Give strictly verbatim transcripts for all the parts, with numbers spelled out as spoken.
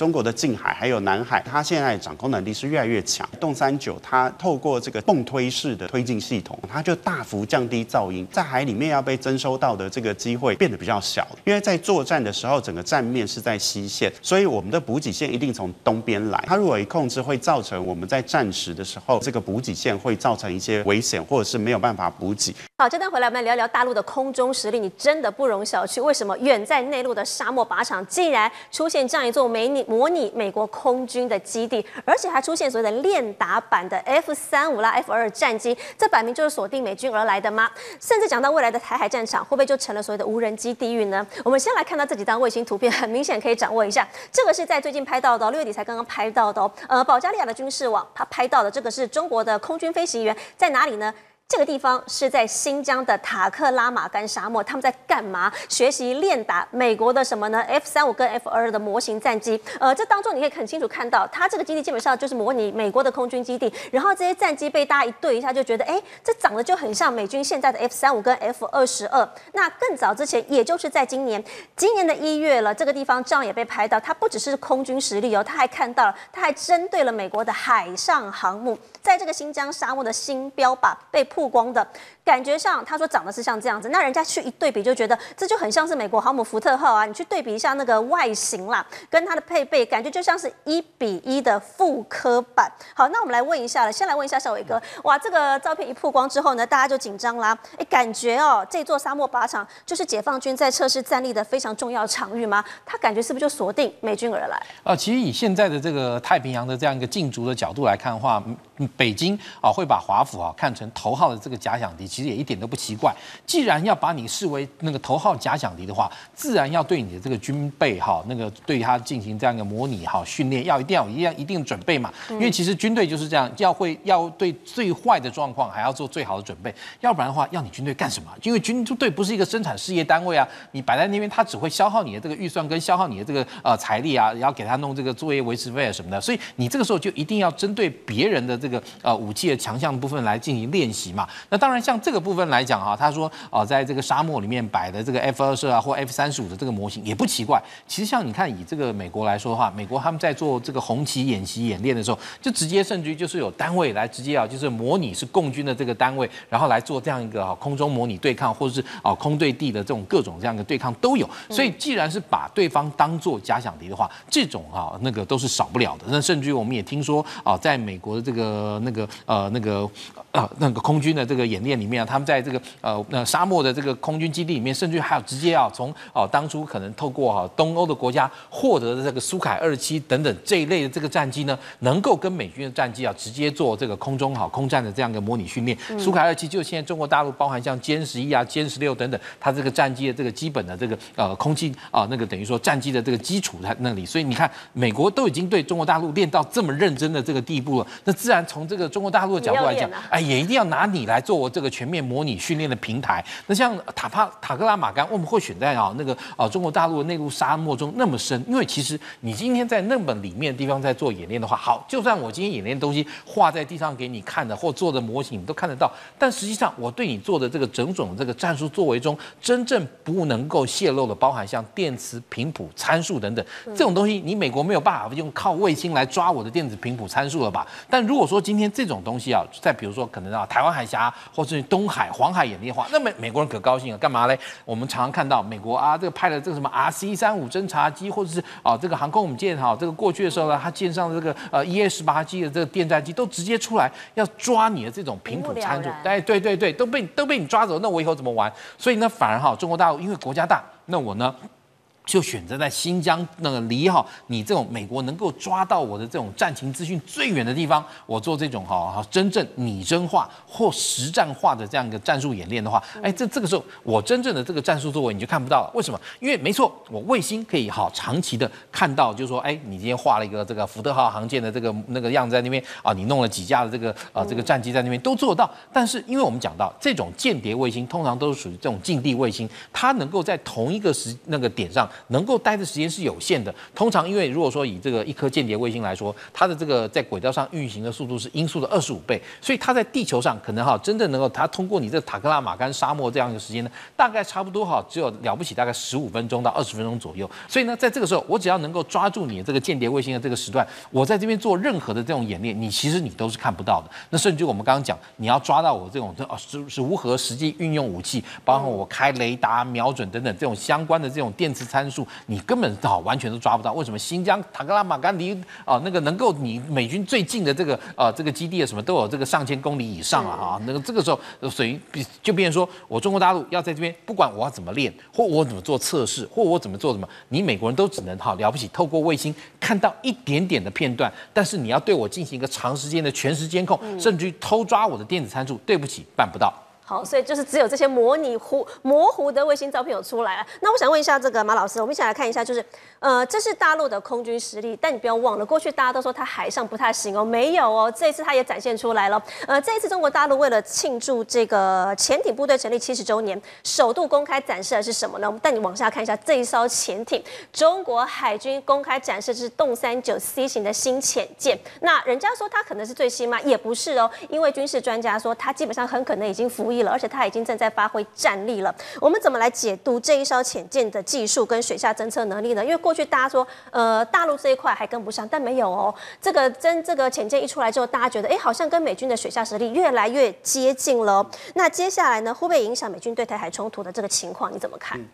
中国的近海还有南海，它现在掌控能力是越来越强。动三九它透过这个泵推式的推进系统，它就大幅降低噪音，在海里面要被征收到的这个机会变得比较小。因为在作战的时候，整个战面是在西线，所以我们的补给线一定从东边来。它如果一控制，会造成我们在战时的时候，这个补给线会造成一些危险，或者是没有办法补给。好，这段回来我们来聊聊大陆的空中实力，你真的不容小觑。为什么远在内陆的沙漠靶场，竟然出现这样一座美女？ 模拟美国空军的基地，而且还出现所谓的练达版的 F 三十五啦、F 二十二战机，这摆明就是锁定美军而来的吗？甚至讲到未来的台海战场，会不会就成了所谓的无人机地狱呢？我们先来看到这几张卫星图片，很明显可以掌握一下，这个是在最近拍到的、哦，六月底才刚刚拍到的、哦。呃，保加利亚的军事网他拍到的这个是中国的空军飞行员在哪里呢？ 这个地方是在新疆的塔克拉玛干沙漠，他们在干嘛？学习练打美国的什么呢 ？F 三十五跟 F 二十二的模型战机。呃，这当中你可以很清楚看到，它这个基地基本上就是模拟美国的空军基地。然后这些战机被大家一对一下，就觉得，哎，这长得就很像美军现在的 F 三十五跟 F 二十二。那更早之前，也就是在今年，今年的一月了，这个地方照样也被拍到。它不只是空军实力哦，它还看到了，它还针对了美国的海上航母，在这个新疆沙漠的新标靶被破。 曝光的感觉上，他说长得是像这样子，那人家去一对比就觉得这就很像是美国航母福特号啊。你去对比一下那个外形啦，跟它的配备，感觉就像是一比一的复刻版。好，那我们来问一下了，先来问一下小伟哥，哇，这个照片一曝光之后呢，大家就紧张啦。哎，感觉哦，这座沙漠靶场就是解放军在测试战力的非常重要场域吗？他感觉是不是就锁定美军而来？呃，其实以现在的这个太平洋的这样一个竞逐的角度来看的话，北京啊会把华府啊看成头号。 这个假想敌其实也一点都不奇怪。既然要把你视为那个头号假想敌的话，自然要对你的这个军备哈，那个对它进行这样一个模拟哈训练，要一定要有一样一定的准备嘛。因为其实军队就是这样，要会要对最坏的状况还要做最好的准备，要不然的话，要你军队干什么？因为军队不是一个生产事业单位啊，你摆在那边，它只会消耗你的这个预算跟消耗你的这个呃财力啊，然后给他弄这个作业维持费啊什么的。所以你这个时候就一定要针对别人的这个呃武器的强项部分来进行练习嘛。 那当然，像这个部分来讲哈、啊，他说啊、呃，在这个沙漠里面摆的这个 F 二十二啊或 F 三十五的这个模型也不奇怪。其实像你看，以这个美国来说的话，美国他们在做这个红旗演习演练的时候，就直接甚至于就是有单位来直接啊，就是模拟是共军的这个单位，然后来做这样一个、啊、空中模拟对抗，或者是啊空对地的这种各种这样的对抗都有。所以，既然是把对方当做假想敌的话，这种啊那个都是少不了的。那甚至于我们也听说啊，在美国的这个那个呃那个呃那个空军。 的这个演练里面啊，他们在这个呃那沙漠的这个空军基地里面，甚至还有直接啊从哦、啊、当初可能透过哈、啊、东欧的国家获得的这个苏凯二十七等等这一类的这个战机呢，能够跟美军的战机啊直接做这个空中好、啊、空战的这样一个模拟训练。嗯、苏凯二十七就现在中国大陆包含像歼十一啊、歼十六等等，它这个战机的这个基本的这个呃空气啊那个等于说战机的这个基础在那里，所以你看美国都已经对中国大陆练到这么认真的这个地步了，那自然从这个中国大陆的角度来讲，啊、哎也一定要拿你。 你来做我这个全面模拟训练的平台，那像塔帕塔克拉玛干，我们会选在啊那个啊中国大陆的内陆沙漠中那么深，因为其实你今天在那么里面的地方在做演练的话，好，就算我今天演练的东西画在地上给你看的或做的模型你都看得到，但实际上我对你做的这个整种这个战术作为中，真正不能够泄露的，包含像电磁频谱参数等等这种东西，你美国没有办法用靠卫星来抓我的电子频谱参数了吧？但如果说今天这种东西啊，再比如说可能啊台湾海峡。 峡或是东海、黄海演练化，那么美国人可高兴了，干嘛嘞？我们常常看到美国啊，这个派了这个什么 R C 三十五侦察机，或者是啊这个航空母舰哈，这个过去的时候呢，它舰上的这个呃 E A 十八 G 的这个电战机都直接出来要抓你的这种频谱参数，哎，对对对，都被都被你抓走，那我以后怎么玩？所以呢，反而哈，中国大陆因为国家大，那我呢？ 就选择在新疆那个离哈你这种美国能够抓到我的这种战情资讯最远的地方，我做这种哈真正拟真化或实战化的这样一个战术演练的话，哎，这这个时候我真正的这个战术作为你就看不到了。为什么？因为没错，我卫星可以好长期的看到，就是说，哎，你今天画了一个这个福特号航舰的这个那个样子在那边啊，你弄了几架的这个啊这个战机在那边都做到。但是因为我们讲到这种间谍卫星，通常都是属于这种近地卫星，它能够在同一个时那个点上。能够待的时间是有限的。通常因为如果说以这个一颗间谍卫星来说，它的这个在轨道上运行的速度是音速的二十五倍，所以它在地球上可能哈，真正能够它通过你这塔克拉玛干沙漠这样的时间呢，大概差不多哈，只有了不起大概十五分钟到二十分钟左右。所以呢，在这个时候，我只要能够抓住你的这个间谍卫星的这个时段，我在这边做任何的这种演练，你其实你都是看不到的。那甚至我们刚刚讲，你要抓到我这种哦，是是如何实际运用武器，包括我开雷达、瞄准等等这种相关的这种电磁参数，你根本好完全都抓不到。为什么新疆塔克拉玛干离啊那个能够你美军最近的这个呃这个基地啊什么都有这个上千公里以上啊啊，那个这个时候属于就变成说我中国大陆要在这边，不管我要怎么练，或我怎么做测试，或我怎么做什么，你美国人都只能哈了不起透过卫星看到一点点的片段，但是你要对我进行一个长时间的全时监控，甚至于偷抓我的电子参数，对不起，办不到。好，所以就是只有这些模拟糊模糊的卫星照片有出来了。那我想问一下这个马老师，我们一起来看一下，就是呃，这是大陆的空军实力，但你不要忘了，过去大家都说它海上不太行哦，没有哦，这一次它也展现出来了。呃，这一次中国大陆为了庆祝这个潜艇部队成立七十周年，首度公开展示的是什么呢？我们带你往下看一下这一艘潜艇，中国海军公开展示的是动三九 C 型的新潜舰。那人家说它可能是最新吗？也不是哦，因为军事专家说它基本上很可能已经服役。而且它已经正在发挥战力了。我们怎么来解读这一艘潜舰的技术跟水下侦测能力呢？因为过去大家说，呃，大陆这一块还跟不上，但没有哦。这个真这个潜舰一出来之后，大家觉得，哎，好像跟美军的水下实力越来越接近了。那接下来呢，会不会影响美军对台海冲突的这个情况？你怎么看？嗯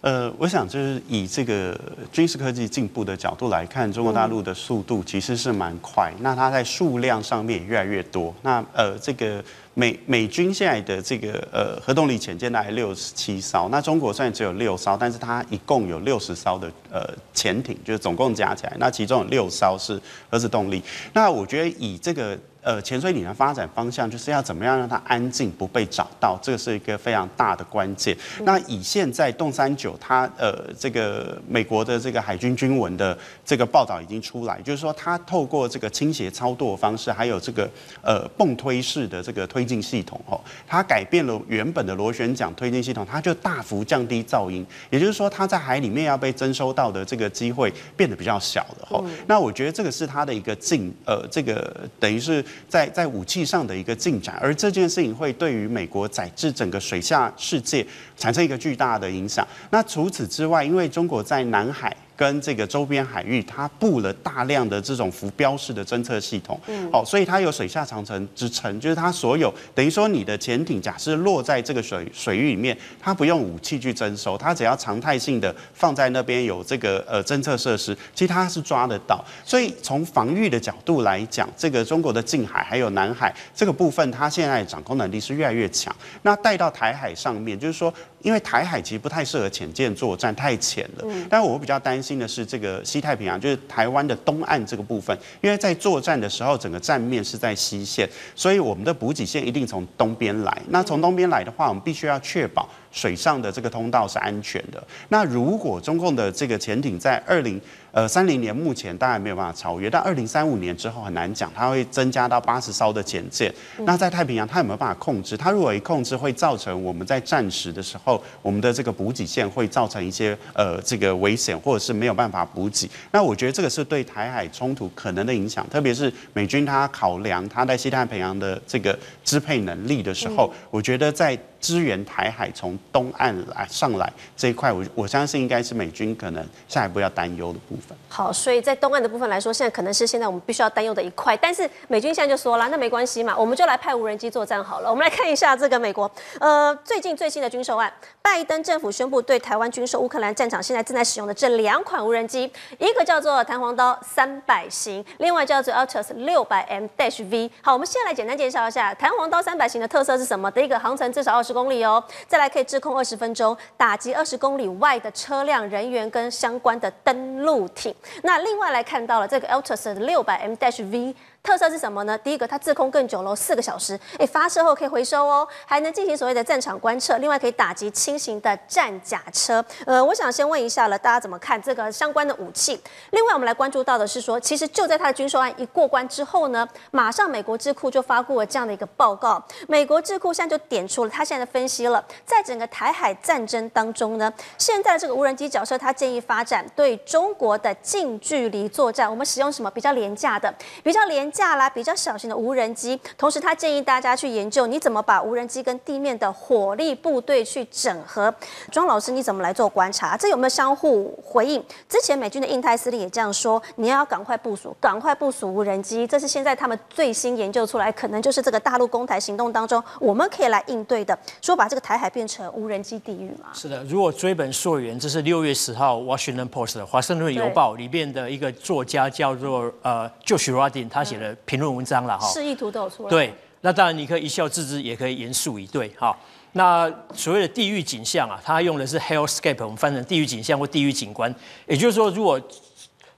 呃，我想就是以这个军事科技进步的角度来看，中国大陆的速度其实是蛮快。那它在数量上面也越来越多。那呃，这个美美军现在的这个呃核动力潜舰大概六十七艘，那中国虽然只有六艘，但是它一共有六十艘的呃潜艇，就是总共加起来，那其中有六艘是核子动力。那我觉得以这个。呃，潜水艇的发展方向就是要怎么样让它安静不被找到，这个是一个非常大的关键。那以现在动三九它呃这个美国的这个海军军文的这个报道已经出来，就是说它透过这个倾斜操作方式，还有这个呃泵推式的这个推进系统哦，它改变了原本的螺旋桨推进系统，它就大幅降低噪音，也就是说它在海里面要被征收到的这个机会变得比较小了哦。那我觉得这个是它的一个进呃这个等于是。在在武器上的一个进展，而这件事情会对于美国乃至整个水下世界产生一个巨大的影响。那除此之外，因为中国在南海跟这个周边海域，它布了大量的这种浮标式的侦测系统，嗯，哦，所以它有水下长城之称，就是它所有等于说你的潜艇假设落在这个水水域里面，它不用武器去征收，它只要常态性的放在那边有这个呃侦测设施，其实它是抓得到。所以从防御的角度来讲，这个中国的近海还有南海这个部分，它现在掌控能力是越来越强。那带到台海上面，就是说。因为台海其实不太适合潜舰作战，太浅了。但我比较担心的是这个西太平洋，就是台湾的东岸这个部分，因为在作战的时候，整个战面是在西线，所以我们的补给线一定从东边来。那从东边来的话，我们必须要确保水上的这个通道是安全的。那如果中共的这个潜艇在二零呃三零年目前当然没有办法超越，但二零三五年之后很难讲，它会增加到八十艘的潜舰。那在太平洋它有没有办法控制？它如果一控制，会造成我们在战时的时候。我们的这个补给线会造成一些呃这个危险，或者是没有办法补给。那我觉得这个是对台海冲突可能的影响，特别是美军他考量他在西太平洋的这个支配能力的时候，嗯、我觉得在支援台海从东岸来上来这一块，我我相信应该是美军可能下一步要担忧的部分。好，所以在东岸的部分来说，现在可能是现在我们必须要担忧的一块。但是美军现在就说了，那没关系嘛，我们就来派无人机作战好了。我们来看一下这个美国，呃，最近最新的军售案。拜登政府宣布对台湾军售乌克兰战场现在正在使用的这两款无人机，一个叫做弹簧刀三百型，另外叫做 Altus 六百 M-V。好，我们先来简单介绍一下弹簧刀三百型的特色是什么？第一个，航程至少二十公里哦，再来可以制空二十分钟，打击二十公里外的车辆、人员跟相关的登陆艇。那另外来看到了这个 Altus 六百 M-V。特色是什么呢？第一个，它滞空更久喽，四个小时。哎，发射后可以回收哦，还能进行所谓的战场观测，另外可以打击轻型的战甲车。呃，我想先问一下了，大家怎么看这个相关的武器？另外，我们来关注到的是说，其实就在它的军售案一过关之后呢，马上美国智库就发布了这样的一个报告。美国智库现在就点出了，他现在的分析了，在整个台海战争当中呢，现在的这个无人机角色，它建议发展对中国的近距离作战，我们使用什么比较廉价的、比较廉价啦、比较小型的无人机。同时，他建议大家去研究你怎么把无人机跟地面的火力部队去整合。庄老师，你怎么来做观察？这有没有相互回应？之前美军的印太司令也这样说，你要赶快部署，赶快部署无人机。这是现在他们最新研究出来，可能就是这个大陆攻台行动当中，我们可以来应对的。说把这个台海变成无人机地狱嘛？是的，如果追本溯源，这是六月十号《Washington Post》华盛顿邮报里面的一个作家叫做呃 Josh Rodin， 他写的评论文章了哈。示意图都有出来。对，那当然你可以一笑置之，也可以严肃以对哈。那所谓的地狱景象啊，他用的是 hellscape， 我们翻成地狱景象或地狱景观。也就是说，如果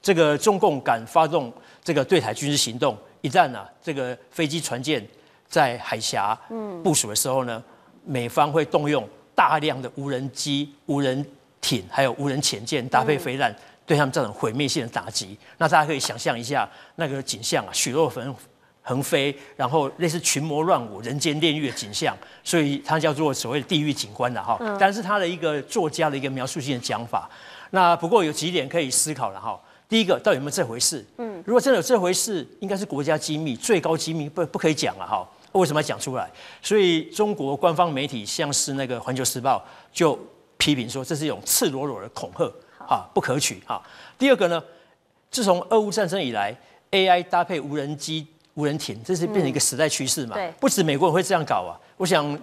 这个中共敢发动这个对台军事行动，一旦啊这个飞机船舰在海峡部署的时候呢，美方会动用大量的无人机、无人艇，还有无人潜舰搭配飞弹，对他们造成毁灭性的打击。那大家可以想象一下那个景象啊，血肉横横飞，然后类似群魔乱舞、人间炼狱的景象，所以它叫做所谓的地狱景观了哈。但是它的一个作家的一个描述性的讲法。那不过有几点可以思考了哈。第一个，到底有没有这回事？嗯，如果真的有这回事，应该是国家机密、最高机密，不不可以讲了哈。为什么要讲出来？所以中国官方媒体，像是那个《环球时报》就批评说，这是一种赤裸裸的恐吓啊，不可取啊。第二个呢，自从俄乌战争以来 ，A I 搭配无人机、无人艇，这是变成一个时代趋势嘛？嗯、不止美国人会这样搞啊，我想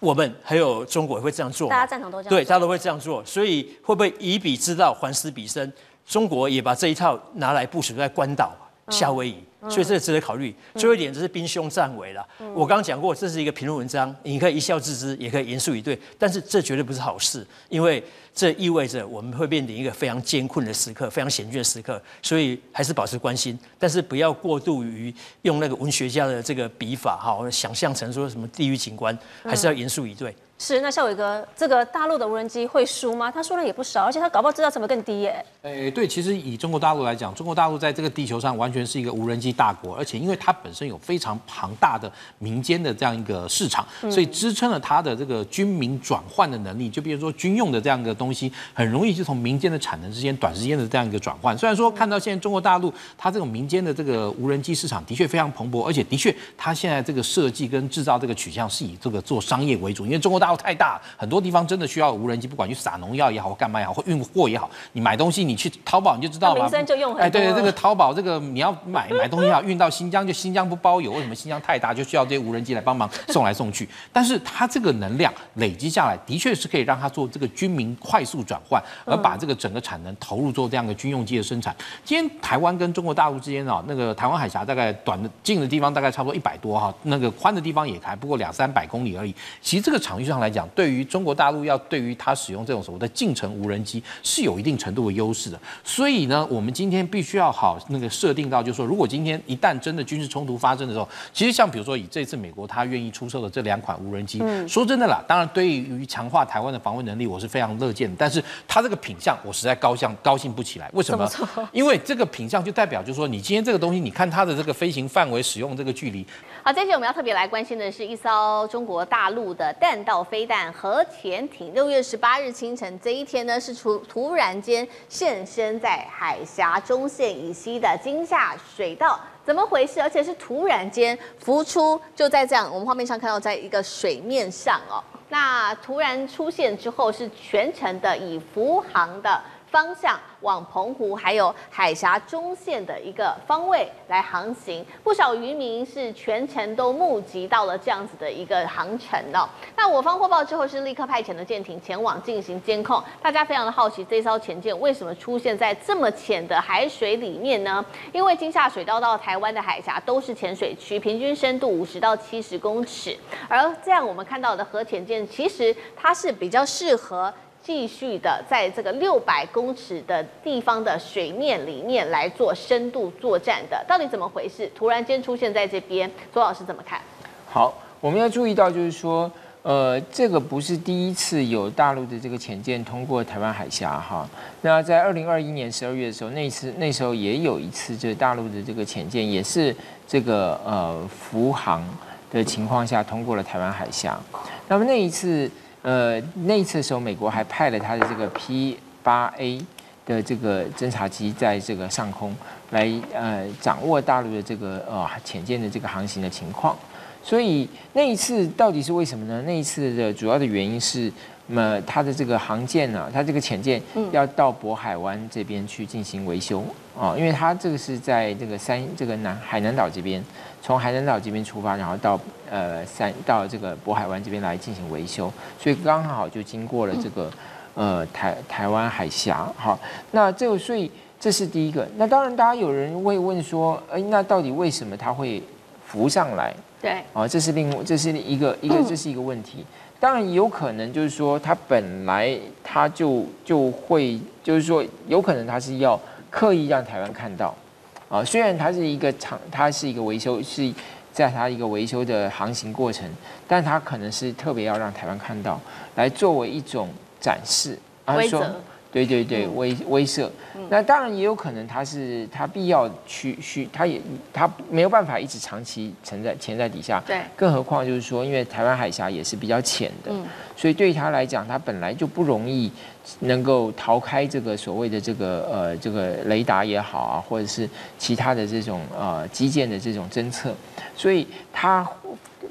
我们还有中国也会这样做。大家战场都这样做。对，大家都会这样做，所以会不会以彼之道还施彼身？中国也把这一套拿来部署在关岛、夏威夷。嗯，所以这值得考虑。最后一点，这是兵凶战危了。嗯、我刚刚讲过，这是一个评论文章，你可以一笑置之，也可以严肃以对。但是这绝对不是好事，因为这意味着我们会面临一个非常艰困的时刻，非常险峻的时刻。所以还是保持关心，但是不要过度于用那个文学家的这个笔法哈，想象成说什么地狱景观，还是要严肃以对。嗯，是，那孝瑋哥，这个大陆的无人机会输吗？他输了也不少，而且他搞不好知道成本更低耶。诶、欸，对，其实以中国大陆来讲，中国大陆在这个地球上完全是一个无人机大国，而且因为它本身有非常庞大的民间的这样一个市场，所以支撑了它的这个军民转换的能力。就比如说军用的这样一个东西，很容易就从民间的产能之间短时间的这样一个转换。虽然说看到现在中国大陆它这种民间的这个无人机市场的确非常蓬勃，而且的确它现在这个设计跟制造这个取向是以这个做商业为主，因为中国大太大，很多地方真的需要无人机，不管去撒农药也好，干嘛也好，或运货也好，你买东西你去淘宝你就知道了。民生就用很多。哎，对对，这个淘宝这个你要买买东西也好，运到新疆就新疆不包邮，为什么新疆太大就需要这些无人机来帮忙送来送去？但是它这个能量累积下来，的确是可以让它做这个军民快速转换，而把这个整个产能投入做这样的军用机的生产。今天台湾跟中国大陆之间啊，那个台湾海峡大概短的近的地方大概差不多一百多哈，那个宽的地方也还不过两三百公里而已。其实这个场域上来讲，对于中国大陆要对于它使用这种所谓的近程无人机是有一定程度的优势的，所以呢，我们今天必须要好那个设定到，就是说，如果今天一旦真的军事冲突发生的时候，其实像比如说以这次美国它愿意出售的这两款无人机，嗯、说真的啦，当然对于强化台湾的防卫能力我是非常乐见的，但是它这个品项我实在高兴高兴不起来，为什么？因为这个品项就代表就是说，你今天这个东西，你看它的这个飞行范围、使用这个距离。好，这集我们要特别来关心的是一艘中国大陆的弹道飞弹核潜艇，六月十八日清晨这一天呢，是突突然间现身在海峡中线以西的金厦水道。怎么回事？而且是突然间浮出，就在这样，我们画面上看到，在一个水面上哦。那突然出现之后，是全程的以浮航的方向往澎湖还有海峡中线的一个方位来航行，不少渔民是全程都目击到了这样子的一个航程哦。那我方获报之后是立刻派遣的舰艇前往进行监控，大家非常的好奇这艘潜舰为什么出现在这么浅的海水里面呢？因为金厦水道到台湾的海峡都是浅水区，平均深度五十到七十公尺，而这样我们看到的核潜舰其实它是比较适合继续的在这个六百公尺的地方的水面里面来做深度作战的，到底怎么回事？突然间出现在这边，左老师怎么看？好，我们要注意到就是说，呃，这个不是第一次有大陆的这个潜舰通过台湾海峡哈。那在二零二一年十二月的时候，那次那时候也有一次，就是大陆的这个潜舰也是这个呃福航的情况下通过了台湾海峡。那么那一次。 呃，那一次的时候，美国还派了他的这个 P 八 A 的这个侦察机在这个上空来呃掌握大陆的这个呃潜舰的这个航行的情况。所以那一次到底是为什么呢？那一次的主要的原因是，呃，他的这个航舰呢、啊，他这个潜舰要到渤海湾这边去进行维修啊、呃，因为他这个是在这个三这个南海南岛这边，从海南岛这边出发，然后到。 呃，三到这个渤海湾这边来进行维修，所以刚好就经过了这个呃台台湾海峡。好，那这个所以这是第一个。那当然，大家有人会问说，哎，那到底为什么它会浮上来？对，啊，这是另这是一个一个这是一个问题。当然有可能就是说，它本来它就就会就是说，有可能它是要刻意让台湾看到啊。虽然它是一个厂，它是一个维修是。 在它一个维修的航行过程，但它可能是特别要让台湾看到，来作为一种展示，威慑、啊，对对对，嗯、威威慑。嗯、那当然也有可能它是它必要去去，它也它没有办法一直长期沉在潜在底下，对，更何况就是说，因为台湾海峡也是比较浅的，嗯、所以对它来讲，它本来就不容易能够逃开这个所谓的这个呃这个雷达也好啊，或者是其他的这种呃基建的这种侦测。 所以它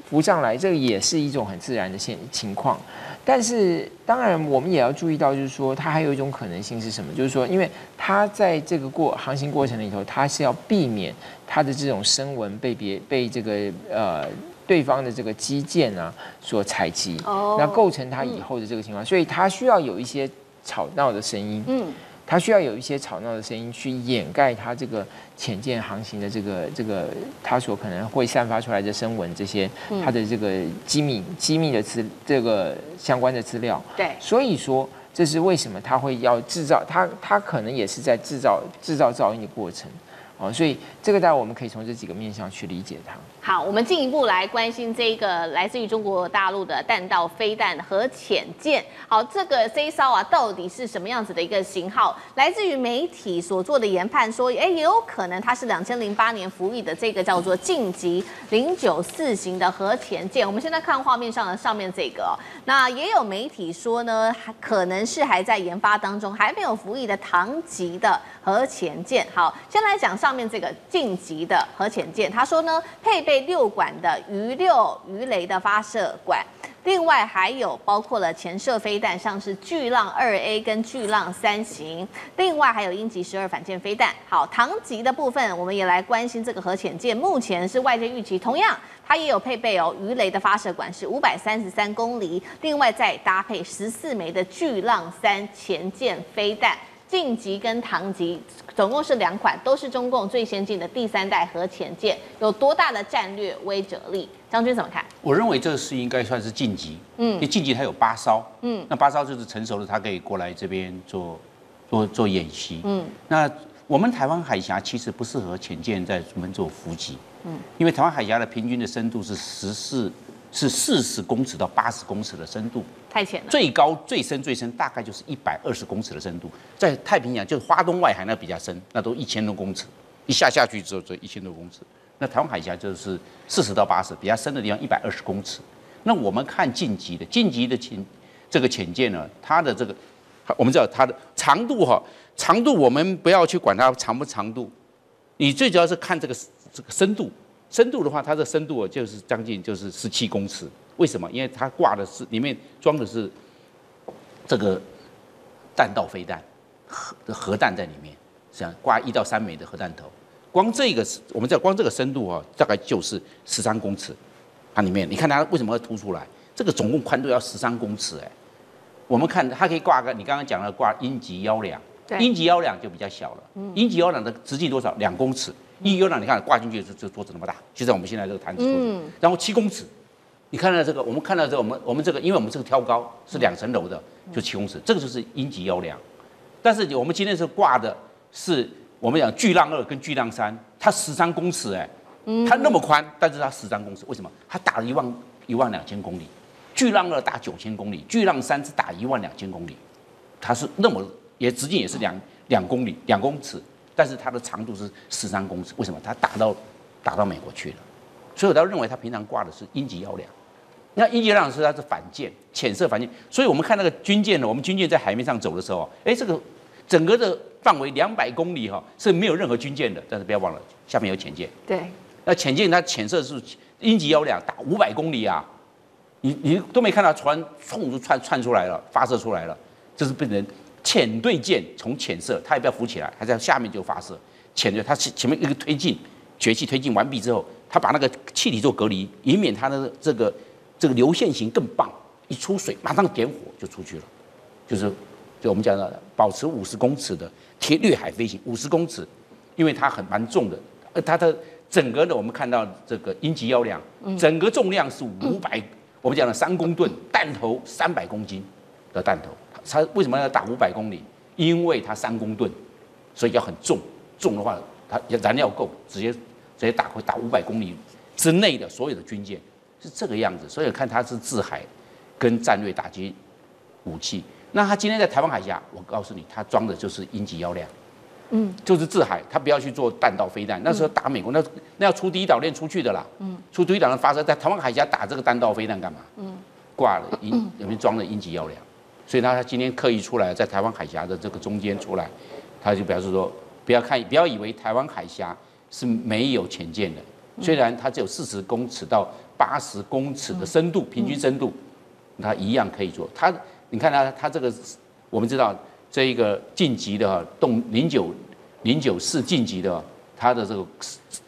浮上来，这个也是一种很自然的现情况。但是，当然我们也要注意到，就是说它还有一种可能性是什么？就是说，因为它在这个过航行过程里头，它是要避免它的这种声纹被别被这个呃对方的这个机舰啊所采集， oh, 那构成它以后的这个情况。嗯、所以它需要有一些吵闹的声音。嗯。 它需要有一些吵闹的声音去掩盖它这个潜舰航行的这个这个它所可能会散发出来的声纹这些它的这个机密机密的资这个相关的资料。对，所以说这是为什么它会要制造它它可能也是在制造制造噪音的过程。 哦，所以这个大家我们可以从这几个面向去理解它。好，我们进一步来关心这个来自于中国大陆的弹道飞弹和潜舰。好，这个这艘啊到底是什么样子的一个型号？来自于媒体所做的研判说，哎，也有可能它是二零零八年服役的这个叫做晋级零九四型的核潜舰。我们现在看画面上的上面这个、哦，那也有媒体说呢，可能是还在研发当中，还没有服役的唐籍的核潜舰。好，先来讲上。 上面这个晋级的核潜舰，他说呢，配备六管的鱼六鱼雷的发射管，另外还有包括了潜射飞弹，像是巨浪二 A 跟巨浪三型，另外还有鹰击十二反舰飞弹。好，唐级的部分，我们也来关心这个核潜舰，目前是外界预期，同样它也有配备哦，鱼雷的发射管是五百三十三公里，另外再搭配十四枚的巨浪三潜舰飞弹。 晋级跟唐级总共是两款，都是中共最先进的第三代核潜舰，有多大的战略威慑力？张军怎么看？我认为这是应该算是晋级，嗯，因为晋级它有八艘，嗯，那八艘就是成熟的，它可以过来这边做做做演习，嗯，那我们台湾海峡其实不适合潜舰在我们做伏击，嗯，因为台湾海峡的平均的深度是十四是四十公尺到八十公尺的深度。 太浅了，最高最深最深大概就是一百二十公尺的深度，在太平洋就是花东外海那比较深，那都一千多公尺，一下下去之后就一千多公尺。那台湾海峡就是四十到八十，比较深的地方一百二十公尺。那我们看晋级的，晋级的潜这个潜舰呢，它的这个，我们知道它的长度哈、哦，长度我们不要去管它长不长度，你最主要是看这个这个深度。 深度的话，它的深度就是将近就是十七公尺。为什么？因为它挂的是里面装的是这个弹道飞弹，核核弹在里面，这样挂一到三枚的核弹头。光这个我们在光这个深度啊，大概就是十三公尺。它里面你看它为什么会凸出来？这个总共宽度要十三公尺哎、欸。我们看它可以挂个你刚刚讲的挂鹰击幺两，鹰击幺两就比较小了。鹰击幺两的直径多少？两公尺。 一幺两，你看挂进去这这桌子那么大，就在我们现在这个坛子桌子，嗯、然后七公尺，你看到这个，我们看到这个，我们我们这个，因为我们这个挑高是两层楼的，就七公尺，这个就是阴极优良。但是我们今天是挂的是我们讲巨浪二跟巨浪三，它十三公尺哎、欸，嗯、它那么宽，但是它十三公尺，为什么？它打了一万一万两千公里，巨浪二打九千公里，巨浪三是打一万两千公里，它是那么也直径也是两两公里两公尺，但是它的长度是十三公尺，为什么？它打到打到美国去了。 所以我倒认为他平常挂的是阴极优良，那阴极优良是它是反舰，浅色反舰。所以我们看那个军舰呢，我们军舰在海面上走的时候，哎，这个整个的范围两百公里哈是没有任何军舰的，但是不要忘了下面有潜舰。对，那潜舰它浅色是阴极优良，打五百公里啊，你你都没看到船冲就窜窜出来了，发射出来了，这是变成潜对舰，从浅色它也不要浮起来，它在下面就发射，潜对它前面一个推进，崛起推进完毕之后。 他把那个气体做隔离，以免它的这个这个流线型更棒，一出水马上点火就出去了，就是就我们讲的保持五十公尺的贴掠海飞行，五十公尺，因为它很蛮重的，而它的整个的我们看到这个阴极优良，整个重量是五百、嗯，我们讲的三公吨，弹头三百公斤的弹头，它为什么要打五百公里？因为它三公吨，所以要很重，重的话它燃料够，直接。 所以打回打五百公里之内的所有的军舰是这个样子，所以看它是制海跟战略打击武器。那它今天在台湾海峡，我告诉你，它装的就是阴极优良，嗯，就是制海，它不要去做弹道飞弹。那时候打美国，那那要出第一岛链出去的啦，嗯，出第一岛链发射在台湾海峡打这个弹道飞弹干嘛？嗯，挂了阴里面装了阴极优良，所以它今天刻意出来在台湾海峡的这个中间出来，它就表示说，不要看，不要以为台湾海峡。 是没有潜舰的，虽然它只有四十公尺到八十公尺的深度，平均深度，它一样可以做。它，你看它，它这个，我们知道这一个晋级的动零九零九四晋级的，它的这个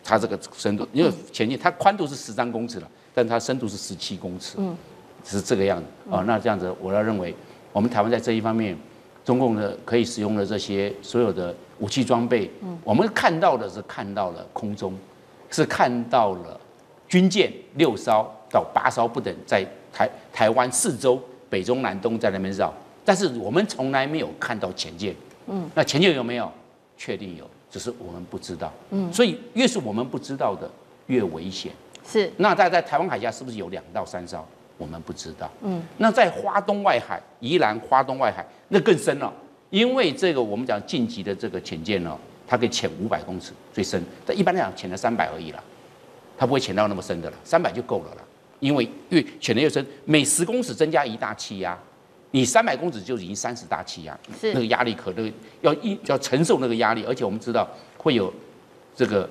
它这个深度，因为潜舰它宽度是十三公尺了，但它深度是十七公尺，嗯，是这个样子啊、哦。那这样子，我要认为我们台湾在这一方面。 中共的可以使用的这些所有的武器装备，嗯、我们看到的是看到了空中，是看到了军舰六艘到八艘不等，在台台湾四周北中南东在那边绕，但是我们从来没有看到潜舰。嗯，那潜舰有没有？确定有，只是我们不知道。嗯，所以越是我们不知道的，越危险。是。那在在台湾海峡是不是有两到三艘？ 我们不知道，嗯，那在花东外海、宜兰花东外海，那更深了，因为这个我们讲晋级的这个潜舰呢，它可以潜五百公尺最深，但一般来讲潜了三百而已啦，它不会潜到那么深的了，三百就够了啦，因为越潜得越深，每十公尺增加一大气压，你三百公尺就已经三十大气压，那个压力可能要一要承受那个压力，而且我们知道会有这个。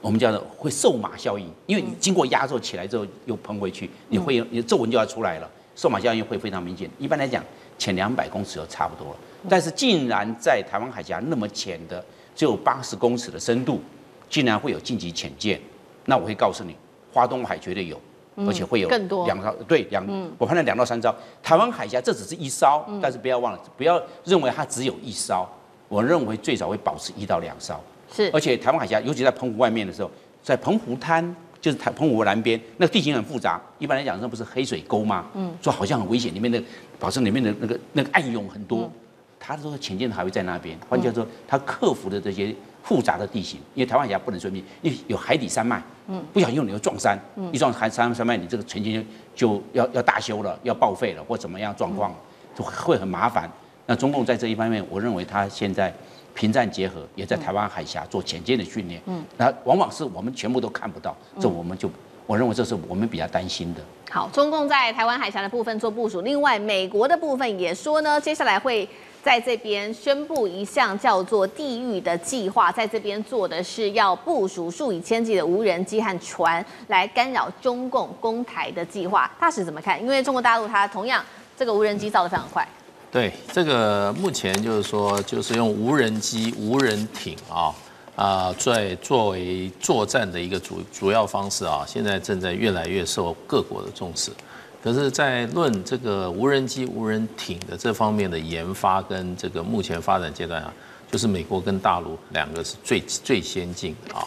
我们叫做会瘦马效应，因为你经过压缩起来之后又喷回去，你会有你的皱纹就要出来了，瘦马效应会非常明显。一般来讲，潜两百公尺就差不多了，但是竟然在台湾海峡那么浅的，只有八十公尺的深度，竟然会有晋级潜舰，那我会告诉你，花东海绝对有，而且会有更多两艘，对两，我判断两到三艘。台湾海峡这只是一艘，但是不要忘了，不要认为它只有一艘，我认为最少会保持一到两艘。 是，而且台湾海峡，尤其在澎湖外面的时候，在澎湖滩，就是台澎湖南边，那个地形很复杂。一般来讲，那不是黑水沟吗？嗯，说好像很危险，里面的，保证里面的那个那个暗涌很多。他说潜舰还会在那边，换句话说，他克服的这些复杂的地形，因为台湾海峡不能顺便，因为有海底山脉，嗯，不小心你会撞山，嗯，一撞海山山脉，你这个潜舰就要要大修了，要报废了，或怎么样状况，就会很麻烦。那中共在这一方面，我认为他现在。 平战结合也在台湾海峡做潜舰的训练，嗯，那往往是我们全部都看不到，这我们就我认为这是我们比较担心的。好，中共在台湾海峡的部分做部署，另外美国的部分也说呢，接下来会在这边宣布一项叫做“地狱的计划”，在这边做的是要部署数以千计的无人机和船来干扰中共攻台的计划。大使怎么看？因为中国大陆它同样这个无人机造得非常快。 对，这个目前就是说，就是用无人机、无人艇啊啊、呃，在作为作战的一个主主要方式啊，现在正在越来越受各国的重视。可是，在论这个无人机、无人艇的这方面的研发跟这个目前发展阶段啊，就是美国跟大陆两个是最最先进的啊。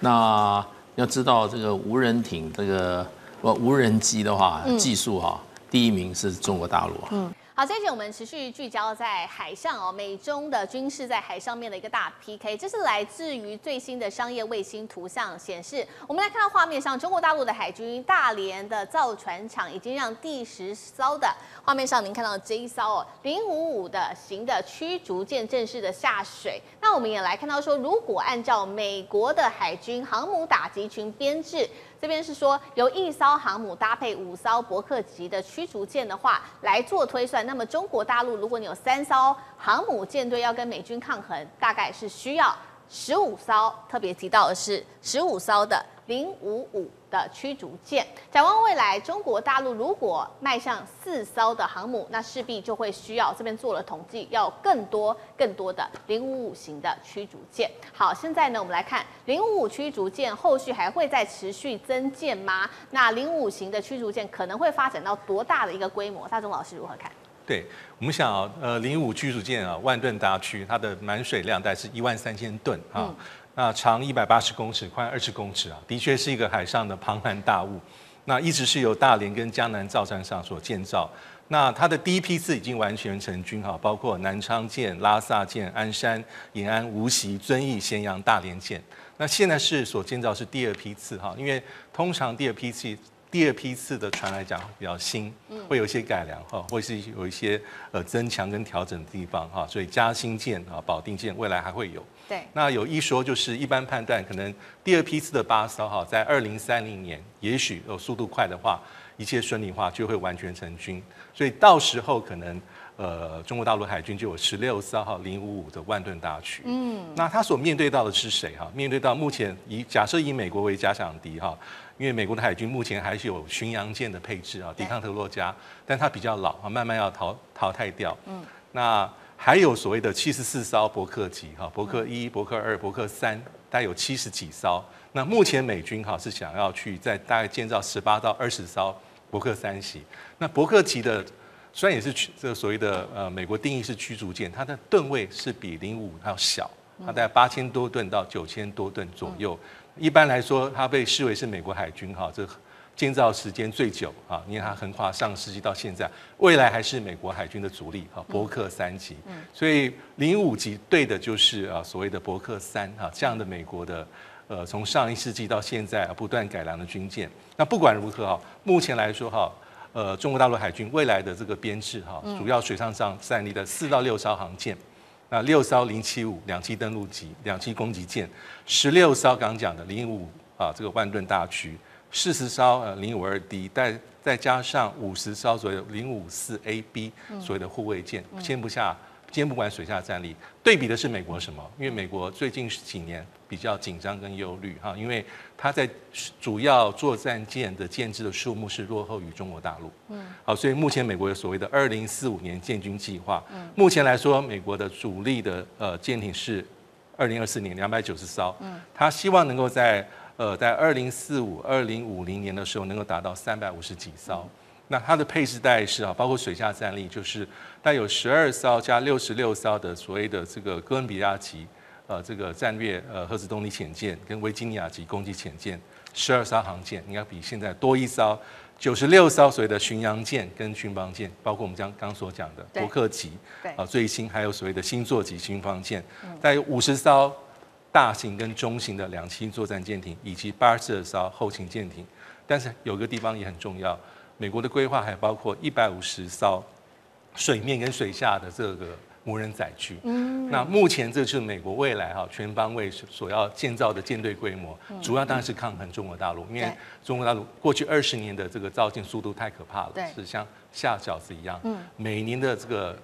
那要知道，这个无人艇这个我无人机的话，技术哈、啊，嗯、第一名是中国大陆啊。嗯，好，这一集我们持续聚焦在海上哦，美中的军事在海上面的一个大 P K， 这是来自于最新的商业卫星图像显示。我们来看到画面上，中国大陆的海军大连的造船厂已经让第十艘的画面上您看到这一艘哦零五五的型的驱逐舰正式的下水。那我们也来看到说，如果按照美国的海军航母打击群编制。 这边是说，由一艘航母搭配五艘伯克级的驱逐舰的话来做推算，那么中国大陆如果你有三艘航母舰队要跟美军抗衡，大概是需要十五艘，特别提到的是十五艘的零五五的驱逐舰。展望未来，中国大陆如果迈向四艘的航母，那势必就会需要这边做了统计，要更多更多的零五五型的驱逐舰。好，现在呢，我们来看零五五驱逐舰后续还会再持续增建吗？那零五五型的驱逐舰可能会发展到多大的一个规模？大钟老师如何看？ 对我们想啊，呃，零五驱逐舰啊，万吨达区，它的满水量大概是一万三千吨啊，嗯、那长一百八十公尺，宽二十公尺啊，的确是一个海上的庞然大物。那一直是由大连跟江南造船厂所建造。那它的第一批次已经完全成军哈，包括南昌舰、拉萨舰、鞍山、延安、无锡、遵义、咸阳、大连舰。那现在是所建造是第二批次哈，因为通常第二批次。 第二批次的船来讲比较新，会有一些改良哈，或是有一些呃增强跟调整的地方哈，所以嘉兴舰啊、保定舰未来还会有。对，那有一说就是一般判断，可能第二批次的八艘哈，在二零三零年，也许呃速度快的话，一切顺利化就会完全成军，所以到时候可能呃中国大陆海军就有十六艘哈零五五的万吨大驱。嗯，那他所面对到的是谁哈？面对到目前以假设以美国为假想敌哈。 因为美国的海军目前还是有巡洋舰的配置啊，抵抗特洛加，但它比较老啊，慢慢要淘淘汰掉。嗯，那还有所谓的七十四艘伯克级哈，伯克一、伯克二、伯克三，大概有七十几艘。那目前美军哈是想要去在大概建造十八到二十艘伯克三型。那伯克级的虽然也是这所谓的呃美国定义是驱逐舰，它的吨位是比零五还要小，它大概八千多吨到九千多吨左右。嗯 一般来说，它被视为是美国海军哈，这建造时间最久啊，因为它横跨上世纪到现在，未来还是美国海军的主力哈，伯克三级，所以零五级对的就是啊所谓的伯克三啊这样的美国的呃从上一世纪到现在不断改良的军舰。那不管如何哈，目前来说哈，呃中国大陆海军未来的这个编制哈，主要水上上战力的四到六艘航舰。 那六艘零七五两栖登陆级、两栖攻击舰，十六艘刚讲的零五啊这个万吨大驱，四十艘呃零五二 D， 再再加上五十艘左右零五四 A B 所谓的护卫舰，兼不下兼不完水下战力。对比的是美国什么？因为美国最近几年比较紧张跟忧虑哈，因为它在主要作战舰的建制的数目是落后于中国大陆。嗯，好，所以目前美国有所谓的二零四五年建军计划。嗯，目前来说，美国的主力的呃舰艇是二零二四年两百九十艘。嗯，它希望能够在呃在二零四五、二零五零年的时候能够达到三百五十几艘。嗯 那它的配置大概是啊，包括水下战力，就是它有十二艘加六十六艘的所谓的这个哥伦比亚级呃这个战略呃核子动力潜舰跟维吉尼亚级攻击潜舰，十二艘航舰应该比现在多一艘，九十六艘所谓的巡洋舰跟军方舰，包括我们刚刚所讲的伯克级啊最新还有所谓的星座级军方舰，大约五十艘大型跟中型的两栖作战舰艇以及八十二艘后勤舰艇，但是有个地方也很重要。 美国的规划还包括一百五十艘水面跟水下的这个无人载具。嗯，那目前这就是美国未来哈全方位所要建造的舰队规模，主要当然是抗衡中国大陆，因为中国大陆过去二十年的这个造舰速度太可怕了，是像下饺子一样。嗯，每年的这个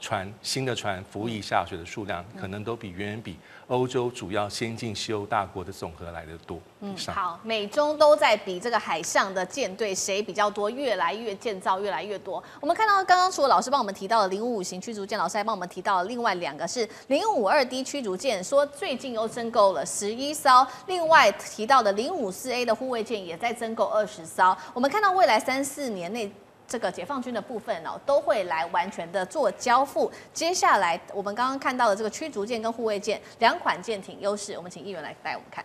船新的船服役下水的数量，可能都比远远比欧洲主要先进西欧大国的总和来得多。 嗯，好，美中都在比这个海上的舰队谁比较多，越来越建造越来越多。我们看到刚刚除了老师帮我们提到的零五五型驱逐舰，老师还帮我们提到了另外两个是零五二 D 驱逐舰，说最近又增购了十一艘。另外提到的零五四 A 的护卫舰也在增购二十艘。我们看到未来三四年内。 这个解放军的部分哦，都会来完全的做交付。接下来我们刚刚看到的这个驱逐舰跟护卫舰两款舰艇优势，我们请议员来带我们看。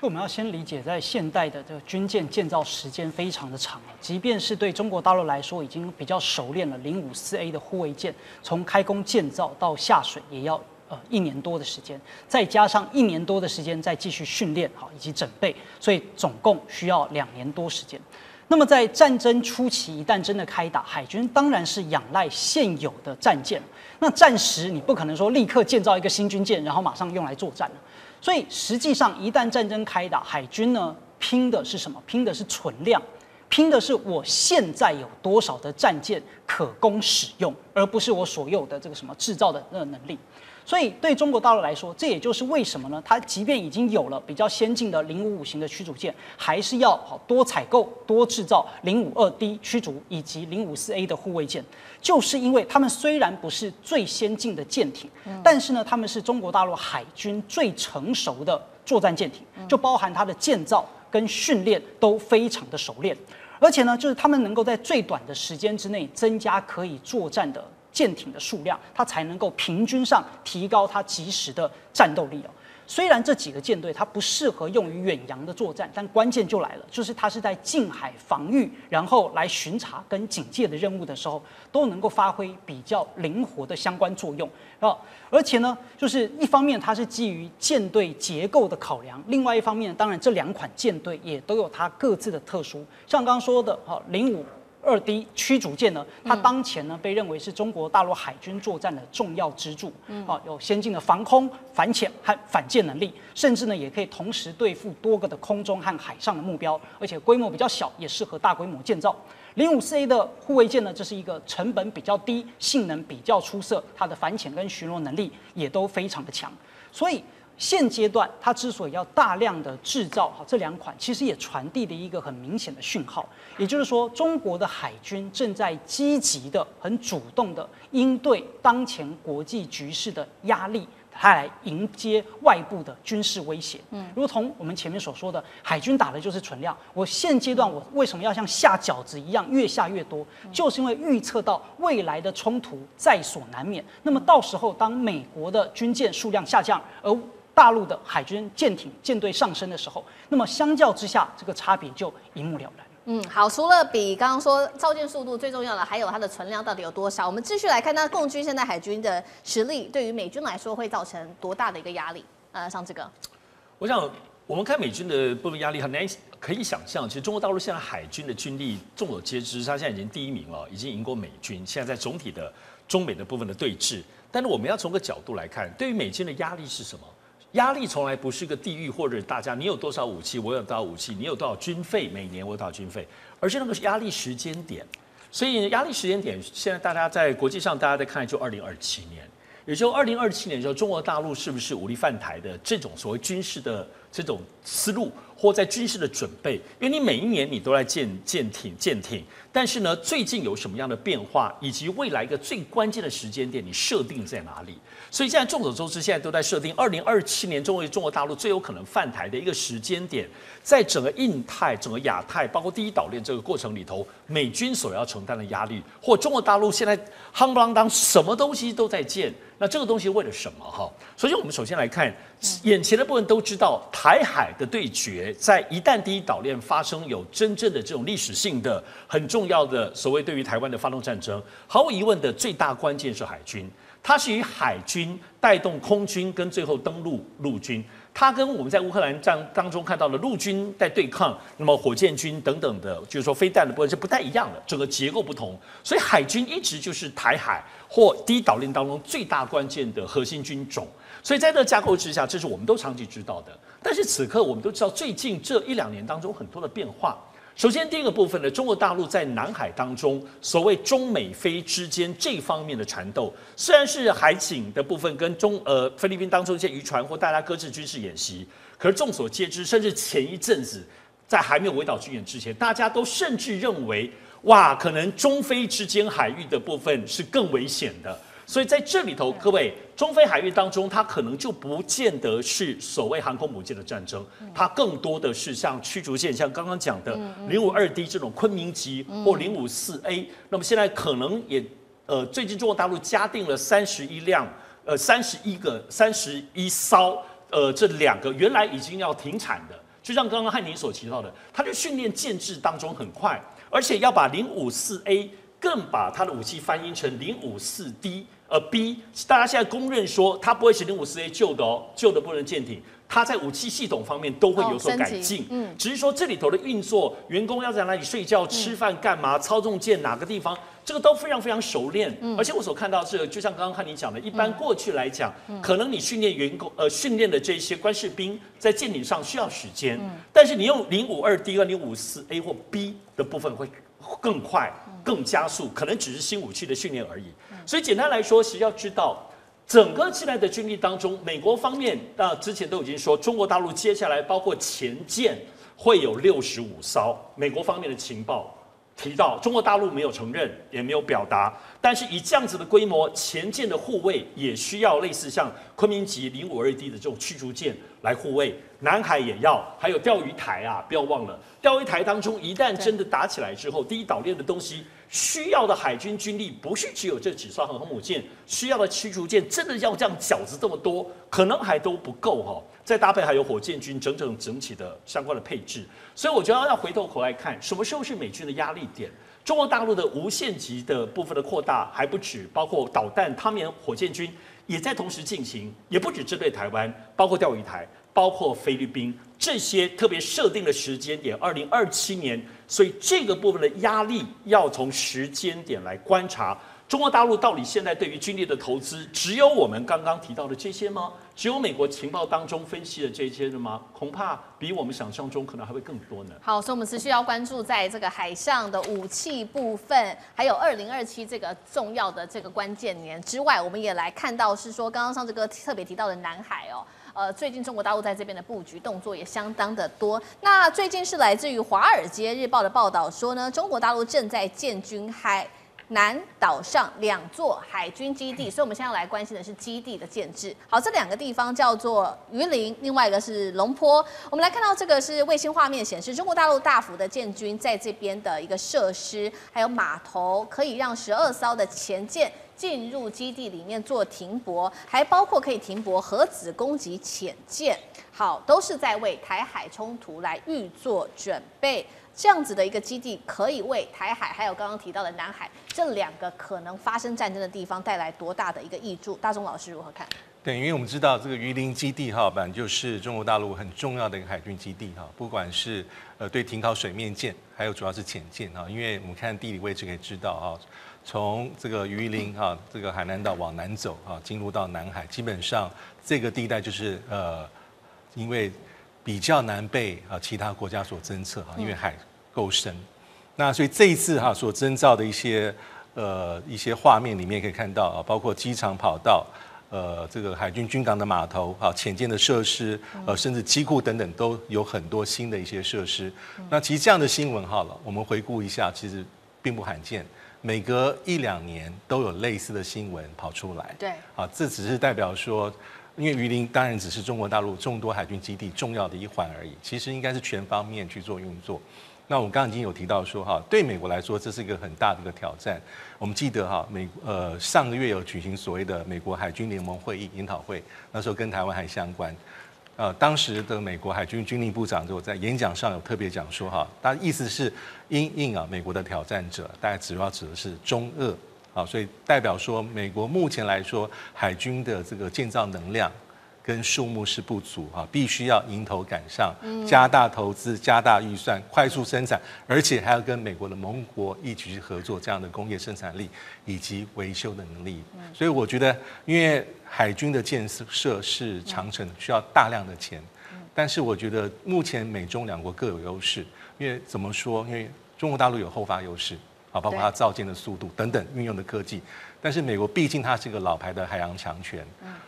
因为我们要先理解，在现代的这个军舰建造时间非常的长了，即便是对中国大陆来说，已经比较熟练了零五四 A 的护卫舰，从开工建造到下水也要呃一年多的时间，再加上一年多的时间再继续训练好以及整备，所以总共需要两年多时间。 那么在战争初期，一旦真的开打，海军当然是仰赖现有的战舰。那战时你不可能说立刻建造一个新军舰，然后马上用来作战。所以实际上，一旦战争开打，海军呢拼的是什么？拼的是存量，拼的是我现在有多少的战舰可供使用，而不是我所有的这个什么制造的那个能力。 所以对中国大陆来说，这也就是为什么呢？它即便已经有了比较先进的零五五型的驱逐舰，还是要好多采购、多制造零五二 D 驱逐以及零五四 A 的护卫舰，就是因为他们虽然不是最先进的舰艇，但是呢，他们是中国大陆海军最成熟的作战舰艇，就包含它的建造跟训练都非常的熟练，而且呢，就是他们能够在最短的时间之内增加可以作战的 舰艇的数量，它才能够平均上提高它即时的战斗力哦。虽然这几个舰队它不适合用于远洋的作战，但关键就来了，就是它是在近海防御，然后来巡查跟警戒的任务的时候，都能够发挥比较灵活的相关作用。然后，而且呢，就是一方面它是基于舰队结构的考量，另外一方面，当然这两款舰队也都有它各自的特殊。像刚刚说的，哈、哦，零五。 二 D 驱逐舰呢，它当前呢被认为是中国大陆海军作战的重要支柱，嗯、啊，有先进的防空、反潜和反舰能力，甚至呢也可以同时对付多个的空中和海上的目标，而且规模比较小，也适合大规模建造。零五四 A 的护卫舰呢，这是一个成本比较低、性能比较出色，它的反潜跟巡逻能力也都非常的强，所以 现阶段，它之所以要大量的制造哈这两款，其实也传递了一个很明显的讯号，也就是说，中国的海军正在积极的、很主动的应对当前国际局势的压力，它来迎接外部的军事威胁。嗯，如同我们前面所说的，海军打的就是存量。我现阶段我为什么要像下饺子一样越下越多，就是因为预测到未来的冲突在所难免。那么到时候，当美国的军舰数量下降，而 大陆的海军舰艇舰队上升的时候，那么相较之下，这个差别就一目了然。嗯，好，除了比刚刚说造舰速度最重要的，还有它的存量到底有多少？我们继续来看，那共军现在海军的实力对于美军来说会造成多大的一个压力？呃，上志哥，我想我们看美军的部分压力很难可以想象。其实中国大陆现在海军的军力众所皆知，它现在已经第一名了，已经赢过美军。现在在总体的中美的部分的对峙，但是我们要从个角度来看，对于美军的压力是什么？ 压力从来不是个地域，或者大家你有多少武器，我有多少武器，你有多少军费，每年我有多少军费，而是那个压力时间点。所以压力时间点，现在大家在国际上大家在看，就二零二七年，也就二零二七年的时候，中国大陆是不是武力犯台的这种所谓军事的这种思路，或在军事的准备？因为你每一年你都在建舰艇、舰艇，但是呢，最近有什么样的变化，以及未来一个最关键的时间点，你设定在哪里？ 所以现在众所周知，现在都在设定二零二七年作为中国大陆最有可能犯台的一个时间点，在整个印太、整个亚太，包括第一岛链这个过程里头，美军所要承担的压力，或中国大陆现在夯不啷当什么东西都在建，那这个东西为了什么？哈，所以我们首先来看眼前的部分，都知道台海的对决，在一旦第一岛链发生有真正的这种历史性的、很重要的所谓对于台湾的发动战争，毫无疑问的最大关键是海军。 它是以海军带动空军，跟最后登陆陆军。它跟我们在乌克兰战当中看到的陆军在对抗，那么火箭军等等的，就是说飞弹的部分是不太一样的，整个结构不同。所以海军一直就是台海或第一岛链当中最大关键的核心军种。所以在这个架构之下，这是我们都长期知道的。但是此刻我们都知道，最近这一两年当中很多的变化。 首先，第一个部分呢，中国大陆在南海当中，所谓中美菲之间这方面的缠斗，虽然是海警的部分跟中呃菲律宾当中一些渔船或大家搁置军事演习，可是众所皆知，甚至前一阵子在还没有围岛军演之前，大家都甚至认为，哇，可能中菲之间海域的部分是更危险的。 所以在这里头，各位，中非海域当中，它可能就不见得是所谓航空母舰的战争，它更多的是像驱逐舰，像刚刚讲的零五二 D 这种昆明级或零五四 A。那么现在可能也，呃，最近中国大陆加定了三十一辆，呃，三十一个、三十一艘，呃，这两个原来已经要停产的。就像刚刚汉庭所提到的，他去训练建制当中很快，而且要把 零五四 A 更把他的武器翻译成 零五四 D， 呃 B， 大家现在公认说他不会是 零五四 A 旧的哦，旧的不能舰艇。 它在武器系统方面都会有所改进，哦嗯、只是说这里头的运作，员工要在哪里睡觉、吃饭、干嘛、嗯、操纵舰哪个地方，这个都非常非常熟练。嗯、而且我所看到是，就像刚刚汉庭讲的，一般过去来讲，嗯、可能你训练员工呃训练的这些官士兵在舰艇上需要时间，嗯、但是你用 零五二 D 和 零五四 A 或 B 的部分会更快、更加速，可能只是新武器的训练而已。所以简单来说，其实要知道。 整个现在的军力当中，美国方面啊、呃，之前都已经说，中国大陆接下来包括前舰会有六十五艘。美国方面的情报提到，中国大陆没有承认，也没有表达，但是以这样子的规模，前舰的护卫也需要类似像昆明级零五二 D 的这种驱逐舰来护卫，南海也要，还有钓鱼台啊，不要忘了，钓鱼台当中一旦真的打起来之后，第一岛链的东西。 需要的海军军力不是只有这几艘航空母舰，需要的驱逐舰真的要这样饺子这么多，可能还都不够哈、哦。再搭配还有火箭军整整整体的相关的配置，所以我觉得要回头头来看，什么时候是美军的压力点？中国大陆的无限级的部分的扩大还不止，包括导弹、他们火箭军也在同时进行，也不止针对台湾，包括钓鱼台。 包括菲律宾这些特别设定的时间点，二零二七年，所以这个部分的压力要从时间点来观察。中国大陆到底现在对于军力的投资，只有我们刚刚提到的这些吗？只有美国情报当中分析的这些的吗？恐怕比我们想象中可能还会更多呢。好，所以我们持续要关注在这个海上的武器部分，还有二零二七这个重要的这个关键年之外，我们也来看到是说，刚刚上次哥特别提到的南海哦。 呃，最近中国大陆在这边的布局动作也相当的多。那最近是来自于《华尔街日报》的报道说呢，中国大陆正在建军海南岛上两座海军基地，所以我们现在来关心的是基地的建制。好，这两个地方叫做榆林，另外一个是龙坡。我们来看到这个是卫星画面显示，中国大陆大幅的建军在这边的一个设施，还有码头，可以让十二艘的前舰。 进入基地里面做停泊，还包括可以停泊核子攻击潜舰，好，都是在为台海冲突来预做准备。这样子的一个基地，可以为台海还有刚刚提到的南海这两个可能发生战争的地方带来多大的一个益处？大钟老师如何看？对，因为我们知道这个榆林基地哈，本来就是中国大陆很重要的一个海军基地哈，不管是呃对停靠水面舰，还有主要是潜舰哈，因为我们看地理位置可以知道哈。 从这个榆林啊，这个海南岛往南走啊，进入到南海，基本上这个地带就是呃，因为比较难被啊其他国家所侦测啊，因为海够深。那所以这一次哈所征召的一些呃一些画面里面可以看到啊，包括机场跑道、呃这个海军军港的码头啊、潜舰的设施，呃甚至机库等等都有很多新的一些设施。那其实这样的新闻好了，我们回顾一下，其实并不罕见。 每隔一两年都有类似的新闻跑出来，对，啊，这只是代表说，因为榆林当然只是中国大陆众多海军基地重要的一环而已，其实应该是全方面去做运作。那我们刚刚已经有提到说，哈，对美国来说这是一个很大的一个挑战。我们记得哈，美呃上个月有举行所谓的美国海军联盟会议研讨会，那时候跟台湾还相关。 呃，当时的美国海军军令部长就在演讲上有特别讲说哈，他意思是因应啊美国的挑战者，大概主要指的是中俄啊，所以代表说美国目前来说海军的这个建造能量跟数目是不足啊，必须要迎头赶上，加大投资、加大预算、快速生产，而且还要跟美国的盟国一起去合作这样的工业生产力以及维修的能力。所以我觉得，因为。 海军的建设是长程，需要大量的钱，但是我觉得目前美中两国各有优势，因为怎么说？因为中国大陆有后发优势啊，包括它造舰的速度等等运用的科技，但是美国毕竟它是一个老牌的海洋强权，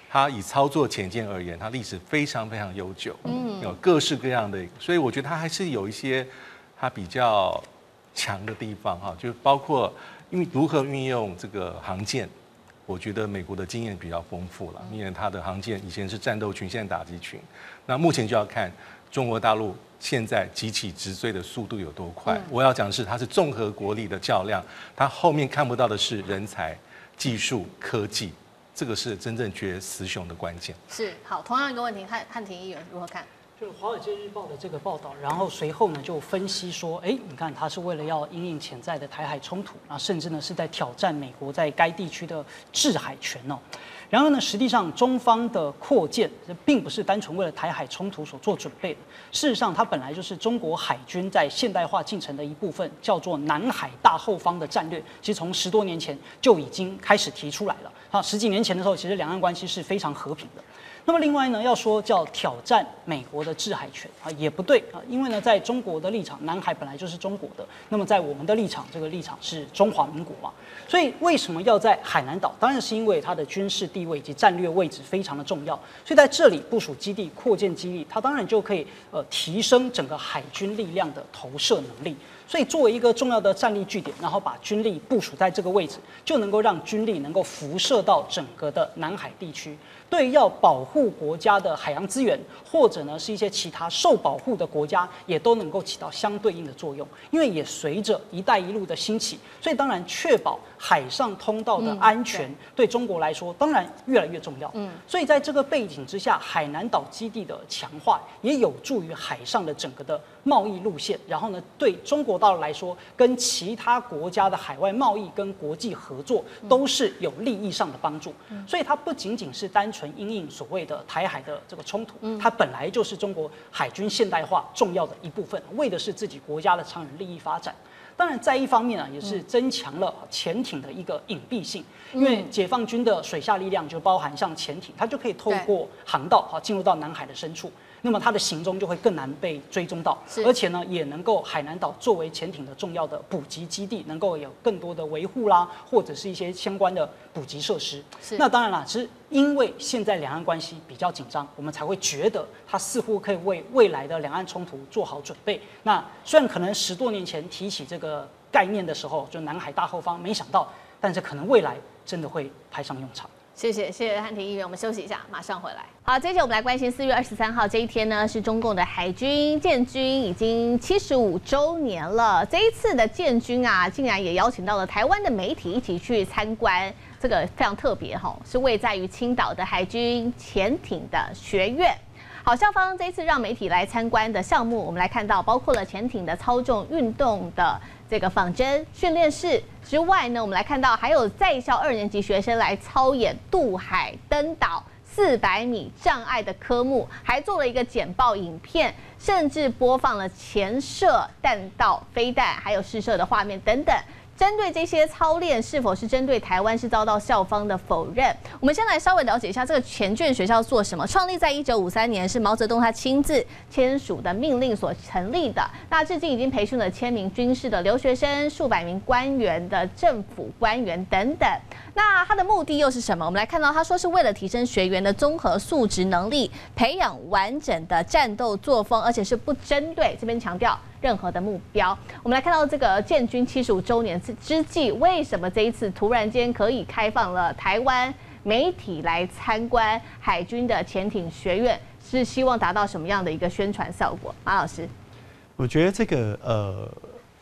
它以操作潜舰而言，它历史非常非常悠久，嗯，有各式各样的，所以我觉得它还是有一些它比较强的地方哈，就是包括因为如何运用这个航舰。 我觉得美国的经验比较丰富了，因为它的航舰以前是战斗群，现在打击群。那目前就要看中国大陆现在急起直追的速度有多快。嗯、我要讲的是，它是综合国力的较量，它后面看不到的是人才、技术、科技，这个是真正决雌雄的关键。是好，同样一个问题，汉汉庭议员如何看？就是《华尔街日报》的这个报道，然后随后呢就分析说，哎，你看它是为了要因应潜在的台海冲突，啊，甚至呢是在挑战美国在该地区的制海权哦。然而呢，实际上中方的扩建并不是单纯为了台海冲突所做准备的。事实上，它本来就是中国海军在现代化进程的一部分，叫做南海大后方的战略。其实从十多年前就已经开始提出来了。啊，十几年前的时候，其实两岸关系是非常和平的。那么另外呢，要说叫挑战美国的制海权啊，也不对啊，因为呢，在中国的立场，南海本来就是中国的。那么在我们的立场，这个立场是中华民国嘛。所以为什么要在海南岛？当然是因为它的军事地位以及战略位置非常的重要，所以在这里部署基地、扩建基地，它当然就可以呃提升整个海军力量的投射能力。所以作为一个重要的战力据点，然后把军力部署在这个位置，就能够让军力能够辐射到整个的南海地区。对于要保护国家的海洋资源，或者呢是一些其他受保护的国家，也都能够起到相对应的作用。因为也随着“一带一路”的兴起，所以当然确保海上通道的安全，嗯、对, 对中国来说当然越来越重要。嗯，所以在这个背景之下，海南岛基地的强化也有助于海上的整个的贸易路线。然后呢，对中国大陆来说，跟其他国家的海外贸易跟国际合作都是有利益上的帮助。嗯、所以它不仅仅是单纯因应所谓的台海的这个冲突，它本来就是中国海军现代化重要的一部分，为的是自己国家的长远利益发展。当然，在一方面啊，也是增强了潜艇的一个隐蔽性，因为解放军的水下力量就包含像潜艇，它就可以透过航道啊进入到南海的深处。那么它的行踪就会更难被追踪到，而且呢，也能够海南岛作为潜艇的重要的补给基地，能够有更多的维护啦，或者是一些相关的补给设施。那当然啦，其实因为现在两岸关系比较紧张，我们才会觉得它似乎可以为未来的两岸冲突做好准备。那虽然可能十多年前提起这个概念的时候，就南海大后方没想到，但是可能未来真的会派上用场。谢谢谢谢汉庭议员，我们休息一下，马上回来。好，接着我们来关心四月二十三号这一天呢，是中共的海军建军已经七十五周年了。这一次的建军啊，竟然也邀请到了台湾的媒体一起去参观，这个非常特别哈，是位在于青岛的海军潜艇的学院。好，校方这一次让媒体来参观的项目，我们来看到包括了潜艇的操纵运动的这个仿真训练室之外呢，我们来看到还有在校二年级学生来操演渡海登岛四百米障碍的科目，还做了一个简报影片，甚至播放了潜射弹道飞弹还有试射的画面等等。针对这些操练是否是针对台湾，是遭到校方的否认。我们先来稍微了解一下这个全眷学校做什么。创立在一九五三年，是毛泽东他亲自签署的命令所成立的。那至今已经培训了千名军事的留学生、数百名官员的政府官员等等。那它的目的又是什么？我们来看到他说是为了提升学员的综合素质能力，培养完整的战斗作风，而且是不针对这边强调。任何的目标，我们来看到这个建军七十五周年之际，为什么这一次突然间可以开放了台湾媒体来参观海军的潜艇学院？是希望达到什么样的一个宣传效果？马老师，我觉得这个呃，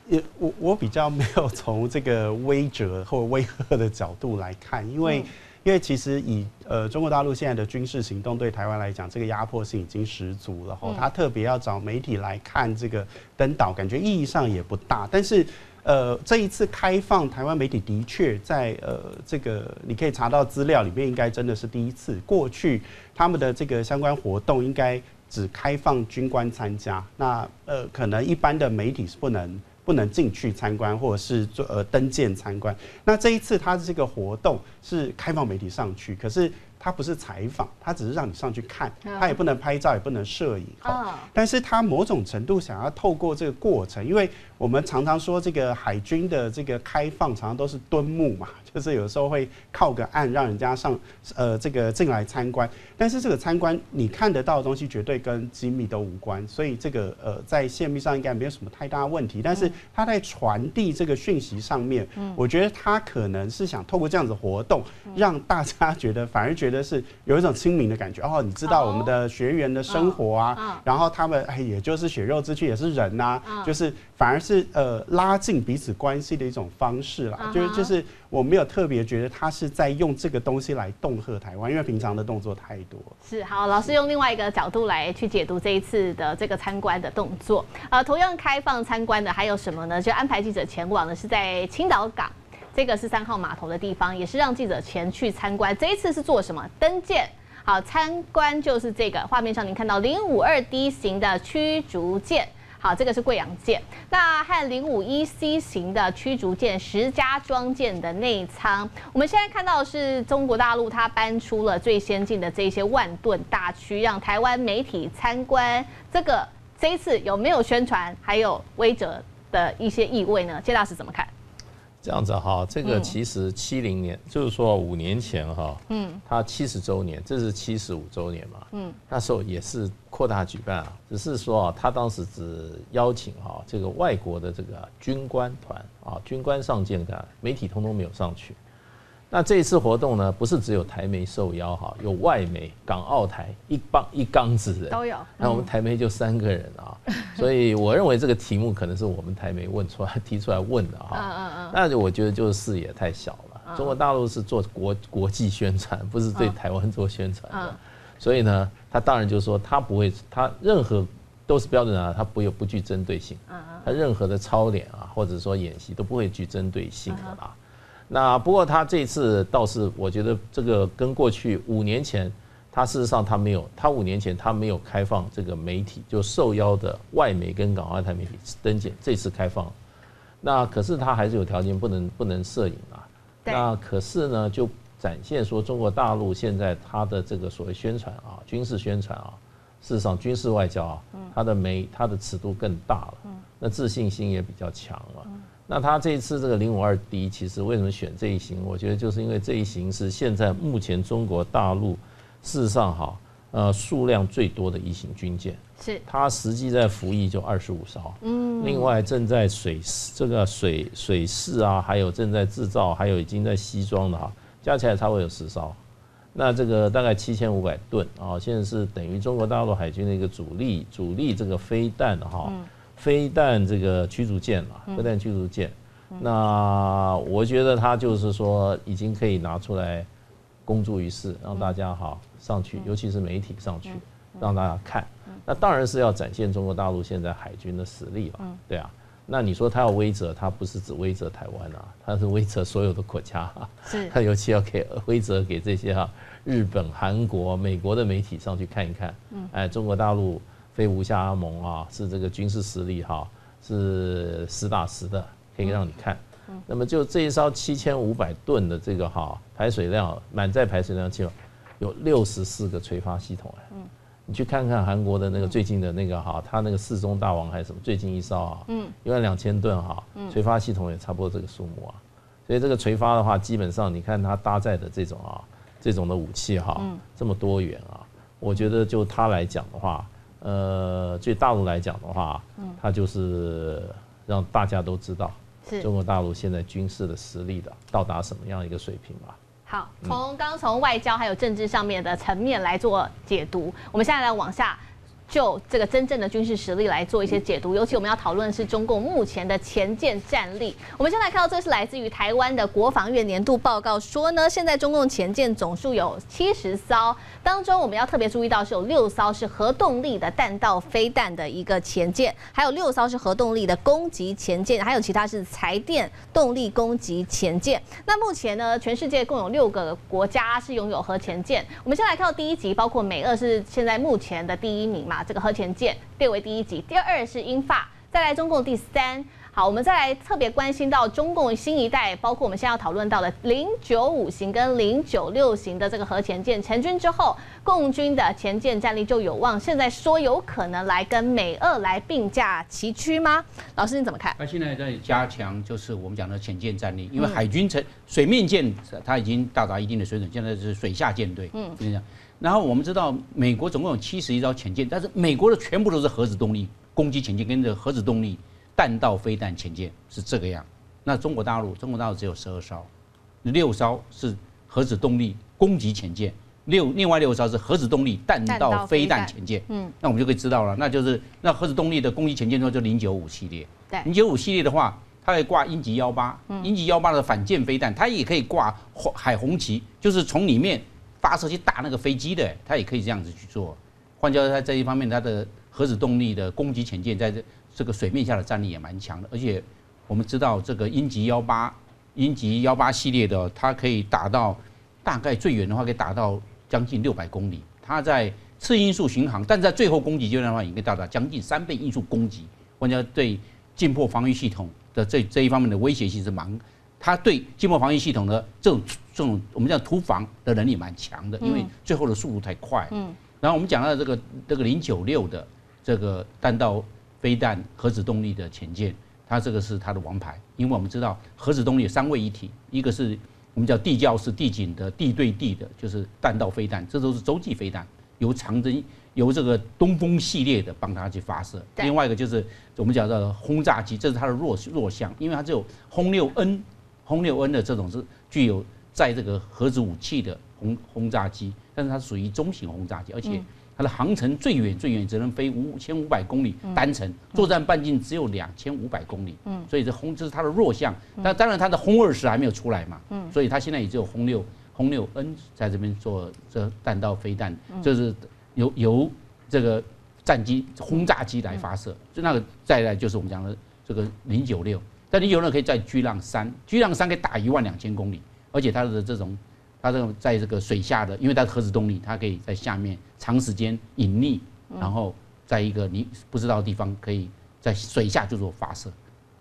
也我我比较没有从这个威慑或威吓的角度来看，因为、嗯、因为其实以呃中国大陆现在的军事行动对台湾来讲，这个压迫性已经十足了。吼，他特别要找媒体来看这个登岛，感觉意义上也不大。但是，呃，这一次开放台湾媒体的确在呃这个你可以查到资料里面，应该真的是第一次。过去他们的这个相关活动应该只开放军官参加，那呃可能一般的媒体是不能。不能进去参观，或者是呃登舰参观。那这一次他的这个活动是开放媒体上去，可是他不是采访，他只是让你上去看，他也不能拍照，也不能摄影。哦，但是他某种程度想要透过这个过程，因为我们常常说这个海军的这个开放，常常都是蹲木嘛，就是有时候会靠个岸让人家上呃这个进来参观。但是这个参观你看得到的东西绝对跟机密都无关，所以这个呃在泄密上应该没有什么太大问题。但是他在传递这个讯息上面，嗯、我觉得他可能是想透过这样子活动，让大家觉得反而觉得觉得是有一种亲民的感觉。哦，你知道我们的学员的生活啊，哦哦、然后他们哎，也就是血肉之躯，也是人呐、啊，哦、就是反而是呃拉近彼此关系的一种方式啦。哦、就是就是我没有特别觉得他是在用这个东西来恫吓台湾，因为平常的动作太多。是好，老师用另外一个角度来去解读这一次的这个参观的动作。呃，同样开放参观的还有什么呢？就安排记者前往的是在青岛港。 这个是三号码头的地方，也是让记者前去参观。这一次是做什么？登舰。好，参观就是这个画面上您看到零五二 D 型的驱逐舰，好，这个是贵阳舰。那和零五一 C 型的驱逐舰石家庄舰的内舱，我们现在看到是中国大陆它搬出了最先进的这些万吨大驱，让台湾媒体参观。这个这一次有没有宣传，还有威慑的一些意味呢？介大使怎么看？ 这样子哈，这个其实七零年，嗯、就是说五年前哈，嗯，它七十周年，这是七十五周年嘛，嗯，那时候也是扩大举办啊，只是说啊，他当时只邀请哈这个外国的这个军官团啊，军官上舰的，媒体通通没有上去。那这一次活动呢，不是只有台媒受邀哈，有外媒、港澳台一帮一缸子人都有，嗯、那我们台媒就三个人啊。 所以我认为这个题目可能是我们台媒问出来提出来问的哈，那我觉得就是视野太小了。中国大陆是做国国际宣传，不是对台湾做宣传的，所以呢，他当然就是说他不会，他任何都是标准啊，他不有不具针对性，他任何的操演啊，或者说演习都不会具针对性的啦。那不过他这次倒是，我觉得这个跟过去五年前。 他事实上，他没有，他五年前他没有开放这个媒体，就受邀的外媒跟港澳台媒体登检，这次开放。那可是他还是有条件，不能不能摄影啊。那可是呢，就展现说中国大陆现在他的这个所谓宣传啊，军事宣传啊，事实上军事外交啊，他的媒他的尺度更大了，那自信心也比较强了。那他这一次这个零五二 D， 其实为什么选这一型？我觉得就是因为这一型是现在目前中国大陆。 事实上，哈，呃，数量最多的一型军舰，是它实际在服役就二十五艘，嗯，另外正在水这个水水试啊，还有正在制造，还有已经在西装的哈，加起来差不多有十艘，那这个大概七千五百吨啊，现在是等于中国大陆海军的一个主力主力这个飞弹哈，嗯、飞弹这个驱逐舰啊，飞弹驱逐舰，嗯、那我觉得它就是说已经可以拿出来。 公诸于世，让大家哈上去，尤其是媒体上去，让大家看。那当然是要展现中国大陆现在海军的实力了，对啊。那你说他要威慑，他不是只威慑台湾啊，他是威慑所有的国家、啊，他尤其要给威慑给这些哈、啊、日本、韩国、美国的媒体上去看一看。哎，中国大陆非无下阿蒙啊，是这个军事实力哈、啊，是实打实的，可以让你看。 那么就这一艘七千五百吨的这个哈排水量满载排水量器，有六十四个垂发系统哎，你去看看韩国的那个最近的那个哈，它那个四中大王还是什么最近一艘啊，嗯，一万两千吨哈，垂发系统也差不多这个数目啊，所以这个垂发的话，基本上你看它搭载的这种啊这种的武器哈，这么多元啊，我觉得就它来讲的话，呃，对大陆来讲的话，它就是让大家都知道。 中国大陆现在军事的实力的到达什么样一个水平吧？好，从刚从外交还有政治上面的层面来做解读，我们现在来往下就这个真正的军事实力来做一些解读。尤其我们要讨论的是中共目前的前舰战力。我们先来看到，这是来自于台湾的国防院年度报告说呢，现在中共前舰总数有七十艘，当中我们要特别注意到是有六艘是核动力的弹道飞弹的一个前舰，还有六艘是核动力的攻击前舰，还有其他是柴电动力攻击前舰。那目前呢，全世界共有六个国家是拥有核前舰。我们先来看到第一级，包括美俄是现在目前的第一名嘛。 这个核潜舰列为第一级，第二是英法，再来中共第三。好，我们再来特别关心到中共新一代，包括我们现在要讨论到的零九五型跟零九六型的这个核潜舰成军之后，共军的潜舰战力就有望。现在说有可能来跟美俄来并驾齐驱吗？老师你怎么看？那现在在加强就是我们讲的潜舰战力，因为海军成水面舰它已经到达一定的水准，现在是水下舰队。嗯，就这样。 然后我们知道，美国总共有七十一艘潜舰，但是美国的全部都是核子动力攻击潜舰跟着核子动力弹道飞弹潜舰是这个样。那中国大陆，中国大陆只有十二艘，六艘是核子动力攻击潜舰，六另外六艘是核子动力弹道飞弹潜舰。嗯，那我们就可以知道了，那就是那核子动力的攻击潜舰之后就零九五系列。对，零九五系列的话，它会挂鹰击幺八，鹰击幺八的反舰飞弹，它也可以挂海红旗，就是从里面发射去打那个飞机的，它也可以这样子去做。换句话说，它这一方面，它的核子动力的攻击潜舰在这这个水面下的战力也蛮强的，而且我们知道这个鹰击幺八。鹰击幺八系列的，它可以打到大概最远的话，可以打到将近六百公里。它在次音速巡航，但是在最后攻击阶段的话，已经可以到达将近三倍音速攻击。换句话说，对近迫防御系统的这这一方面的威胁性是蛮，它对近迫防御系统的这种这种我们叫突防的能力蛮强的，因为最后的速度太快。嗯。然后我们讲到这个这个零九六的这个弹道飞弹核子动力的潜舰。它这个是它的王牌，因为我们知道核子动力有三位一体，一个是我们叫地教式、地景的、地对地的，就是弹道飞弹，这都是洲际飞弹，由长征、由这个东风系列的帮它去发射。另外一个就是我们讲的轰炸机，这是它的弱弱项，因为它只有轰六N、轰六N 的这种是具有载这个核子武器的轰轰炸机，但是它属于中型轰炸机，而且它的航程最远最远只能飞五千五百公里单程，作战半径只有两千五百公里，嗯，所以这轰这是它的弱项。那当然它的轰二十还没有出来嘛，嗯，所以它现在也只有轰六轰六 N 在这边做这弹道飞弹，就是由由这个战机轰炸机来发射。就那个再来就是我们讲的这个零九六，但零九六可以在巨浪三，巨浪三可以打一万两千公里，而且它的这种。它这种在这个水下的，因为它核子动力，它可以在下面长时间隐匿，然后在一个你不知道的地方，可以在水下就做发射。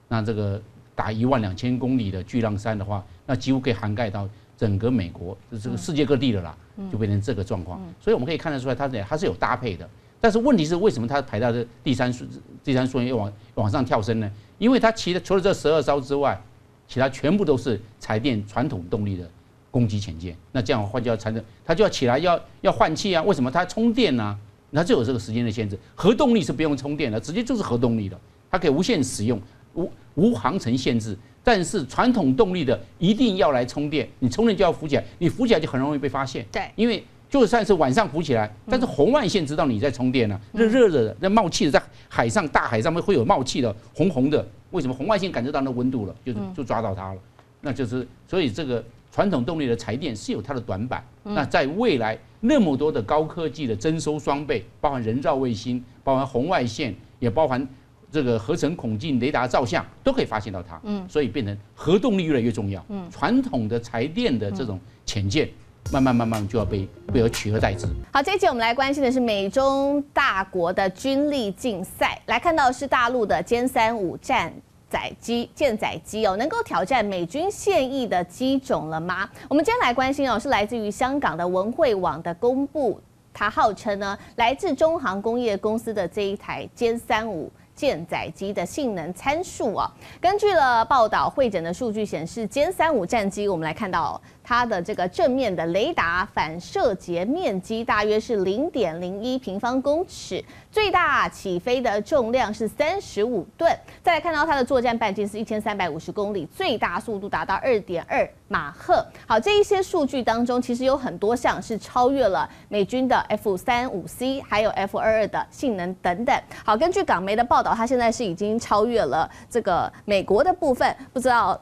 那这个打一万两千公里的巨浪三的话，那几乎可以涵盖到整个美国，这个世界各地的啦，就变成这个状况。所以我们可以看得出来，它它是有搭配的。但是问题是，为什么它排到这第三顺第三顺位又往往上跳升呢？因为它其实除了这十二艘之外，其他全部都是柴电传统动力的。攻击潜舰，那这样换就要产生，它就要起来要要换气啊？为什么它充电呢、啊？它就有这个时间的限制。核动力是不用充电的，直接就是核动力的，它可以无限使用，无无航程限制。但是传统动力的一定要来充电，你充电就要浮起来，你浮起来就很容易被发现。对，因为就算是晚上浮起来，但是红外线知道你在充电啊，热热的，那冒气的，在海上大海上面会有冒气的，红红的。为什么红外线感知到那温度了，就就抓到它了？那就是所以这个。传统动力的柴电是有它的短板，那在未来那么多的高科技的征收双倍，包含人造卫星，包含红外线，也包含这个合成孔径雷达照相，都可以发现到它。嗯，所以变成核动力越来越重要。嗯，传统的柴电的这种潜舰，慢慢慢慢就要被被取而代之。好，这一集我们来关心的是美中大国的军力竞赛，来看到是大陆的歼三五战。载机舰载机哦，能够挑战美军现役的机种了吗？我们今天来关心哦，是来自于香港的文汇网的公布，它号称呢，来自中航工业公司的这一台歼三五舰载机的性能参数啊、哦。根据了报道，汇整的数据显示，歼三五战机我们来看到、哦、它的这个正面的雷达反射截面积大约是零点零一平方公尺。最大起飞的重量是三十五吨，再来看到它的作战半径是一千三百五十公里，最大速度达到二点二马赫。好，这一些数据当中，其实有很多项是超越了美军的 F 三五 C 还有 F 二二的性能等等。好，根据港媒的报道，它现在是已经超越了这个美国的部分，不知道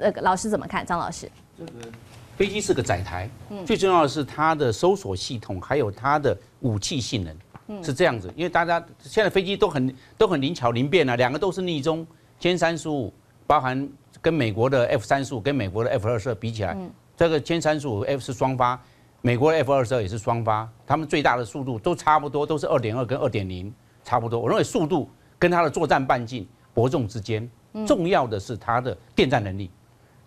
那个老师怎么看？张老师，这个飞机是个载台，嗯，最重要的是它的搜索系统，还有它的武器性能。是这样子，因为大家现在飞机都很都很灵巧灵便啊，两个都是逆中歼三十五，包含跟美国的 F 三十五跟美国的 F 二十二比起来，嗯、这个歼三十五 F 是双发，美国的 F 二十二也是双发，他们最大的速度都差不多，都是二点二跟二点零差不多。我认为速度跟它的作战半径伯仲之间，重要的是它的电战能力。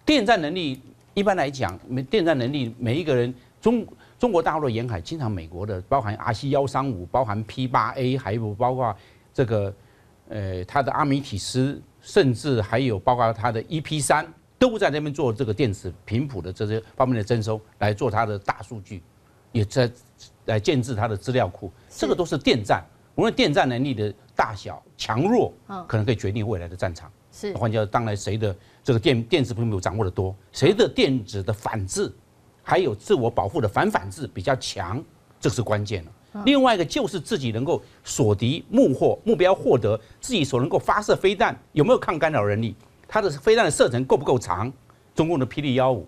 电战能力一般来讲，电战能力每一个人中。中国大陆的沿海经常美国的，包含 R C 一三五，包含 P 八 A， 还有包括这个，呃，它的阿米提斯，甚至还有包括它的 E P 三，都在那边做这个电子频谱的这些方面的征收，来做它的大数据，也在来建制它的资料库。这个都是电战，无论电战能力的大小强弱，可能可以决定未来的战场。是，换句话说，当然谁的这个电电子频谱掌握的多，谁的电子的反制。还有自我保护的反反制比较强，这是关键了。另外一个就是自己能够锁敌目获目标，获得自己所能够发射飞弹有没有抗干扰能力，它的飞弹的射程够不够长？中共的霹雳幺五，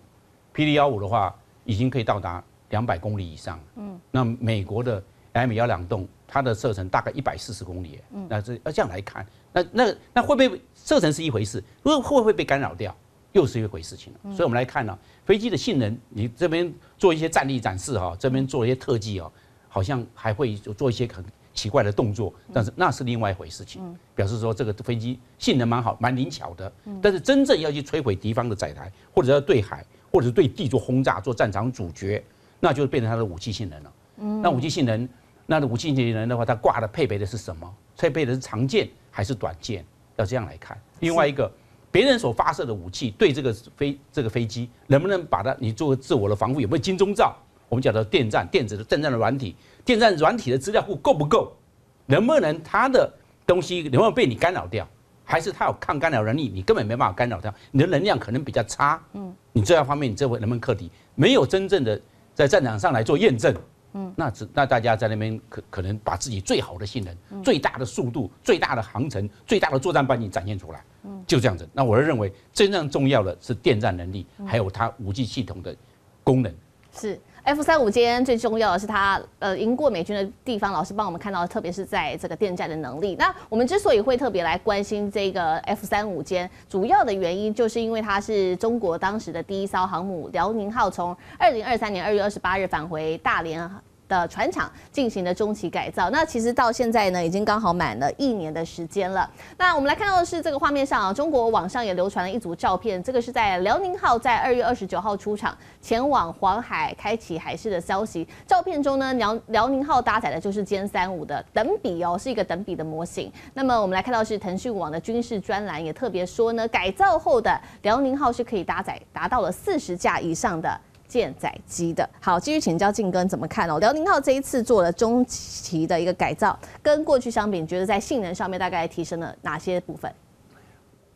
霹雳幺五的话已经可以到达两百公里以上。嗯，那美国的 M 幺两栋，它的射程大概一百四十公里。嗯，那这要这样来看，那那那会不会射程是一回事，如果会不会被干扰掉？ 又是一回事情了，所以我们来看呢、啊，飞机的性能，你这边做一些战力展示哈、啊，这边做一些特技哦、啊，好像还会做一些很奇怪的动作，但是那是另外一回事情，表示说这个飞机性能蛮好，蛮灵巧的，但是真正要去摧毁敌方的载台，或者要对海，或者是对地做轰炸、做战场阻绝，那就变成它的武器性能了。那武器性能，那武器性能的话，它挂的配备的是什么？配备的是长剑还是短剑？要这样来看。另外一个。 别人所发射的武器对这个飞这个飞机能不能把它你做自我的防护有没有金钟罩？我们讲到电站电子的电站的软体，电站软体的资料库够不够？能不能它的东西能不能被你干扰掉？还是它有抗干扰能力？你根本没办法干扰掉，你的能量可能比较差。嗯，你这样方面你这回能不能克敌？没有真正的在战场上来做验证。嗯，那只那大家在那边可可能把自己最好的性能、嗯、最大的速度、最大的航程、最大的作战半径展现出来。 就这样子，那我认为真正重要的是电站能力，还有它武器系统的功能。是 F 三十五今天最重要的是它呃赢过美军的地方，老师帮我们看到，特别是在这个电站的能力。那我们之所以会特别来关心这个 F 三十五间，主要的原因就是因为它是中国当时的第一艘航母辽宁号，从二零二三年二月二十八日返回大连。 的船厂进行的中期改造，那其实到现在呢，已经刚好满了一年的时间了。那我们来看到的是这个画面上啊，中国网上也流传了一组照片，这个是在辽宁号在二月二十九号出厂，前往黄海开启海试的消息。照片中呢，辽辽宁号搭载的就是歼三五的等比哦，是一个等比的模型。那么我们来看到是腾讯网的军事专栏也特别说呢，改造后的辽宁号是可以搭载达到了四十架以上的。 舰载机的好，继续请教靖哥怎么看哦？辽宁号这一次做了中期的一个改造，跟过去相比，你觉得在性能上面大概提升了哪些部分？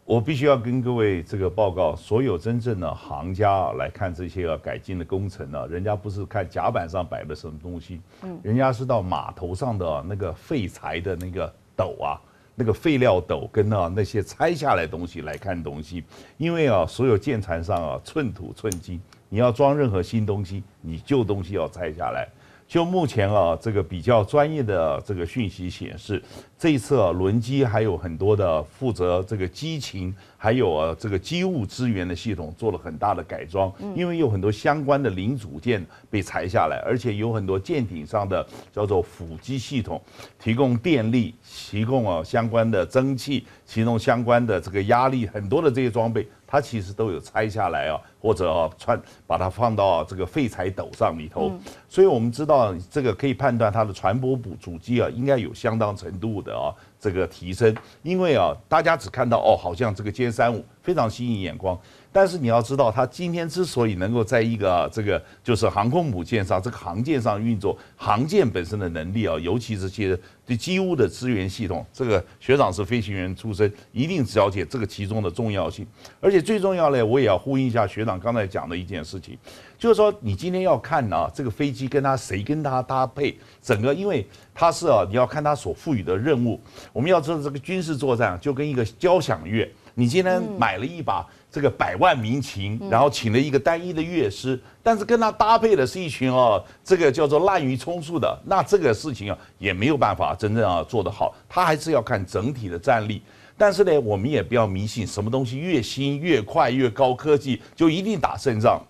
我必须要跟各位这个报告，所有真正的行家来看这些、啊、改进的工程呢、啊，人家不是看甲板上摆了什么东西，嗯，人家是到码头上的、啊、那个废材的那个斗啊。 那个废料斗跟啊那些拆下来的东西来看东西，因为啊所有舰船上啊寸土寸金，你要装任何新东西，你旧东西要拆下来。就目前啊这个比较专业的、啊、这个讯息显示，这一次啊轮机还有很多的负责这个机勤还有啊这个机务支援的系统做了很大的改装，因为有很多相关的零组件被裁下来，而且有很多舰艇上的叫做辅机系统提供电力。 提供啊相关的蒸汽，提供相关的这个压力，很多的这些装备，它其实都有拆下来啊，或者啊串把它放到、啊、这个废材斗上里头。嗯、所以我们知道这个可以判断它的船舶补主机啊，应该有相当程度的啊这个提升，因为啊大家只看到哦，好像这个歼三五非常吸引眼光，但是你要知道，它今天之所以能够在一个、啊、这个就是航空母舰上这个航舰上运作，航舰本身的能力啊，尤其这些对机务的资源。 系统，这个学长是飞行员出身，一定了解这个其中的重要性。而且最重要呢，我也要呼应一下学长刚才讲的一件事情，就是说你今天要看啊，这个飞机跟它谁跟它搭配，整个因为它是啊，你要看它所赋予的任务。我们要知道这个军事作战就跟一个交响乐，你今天买了一把这个百万民琴，然后请了一个单一的乐师，但是跟它搭配的是一群啊，这个叫做滥竽充数的，那这个事情啊也没有办法真正啊做得好。 他还是要看整体的战力，但是呢，我们也不要迷信什么东西越新越快越高科技就一定打胜仗。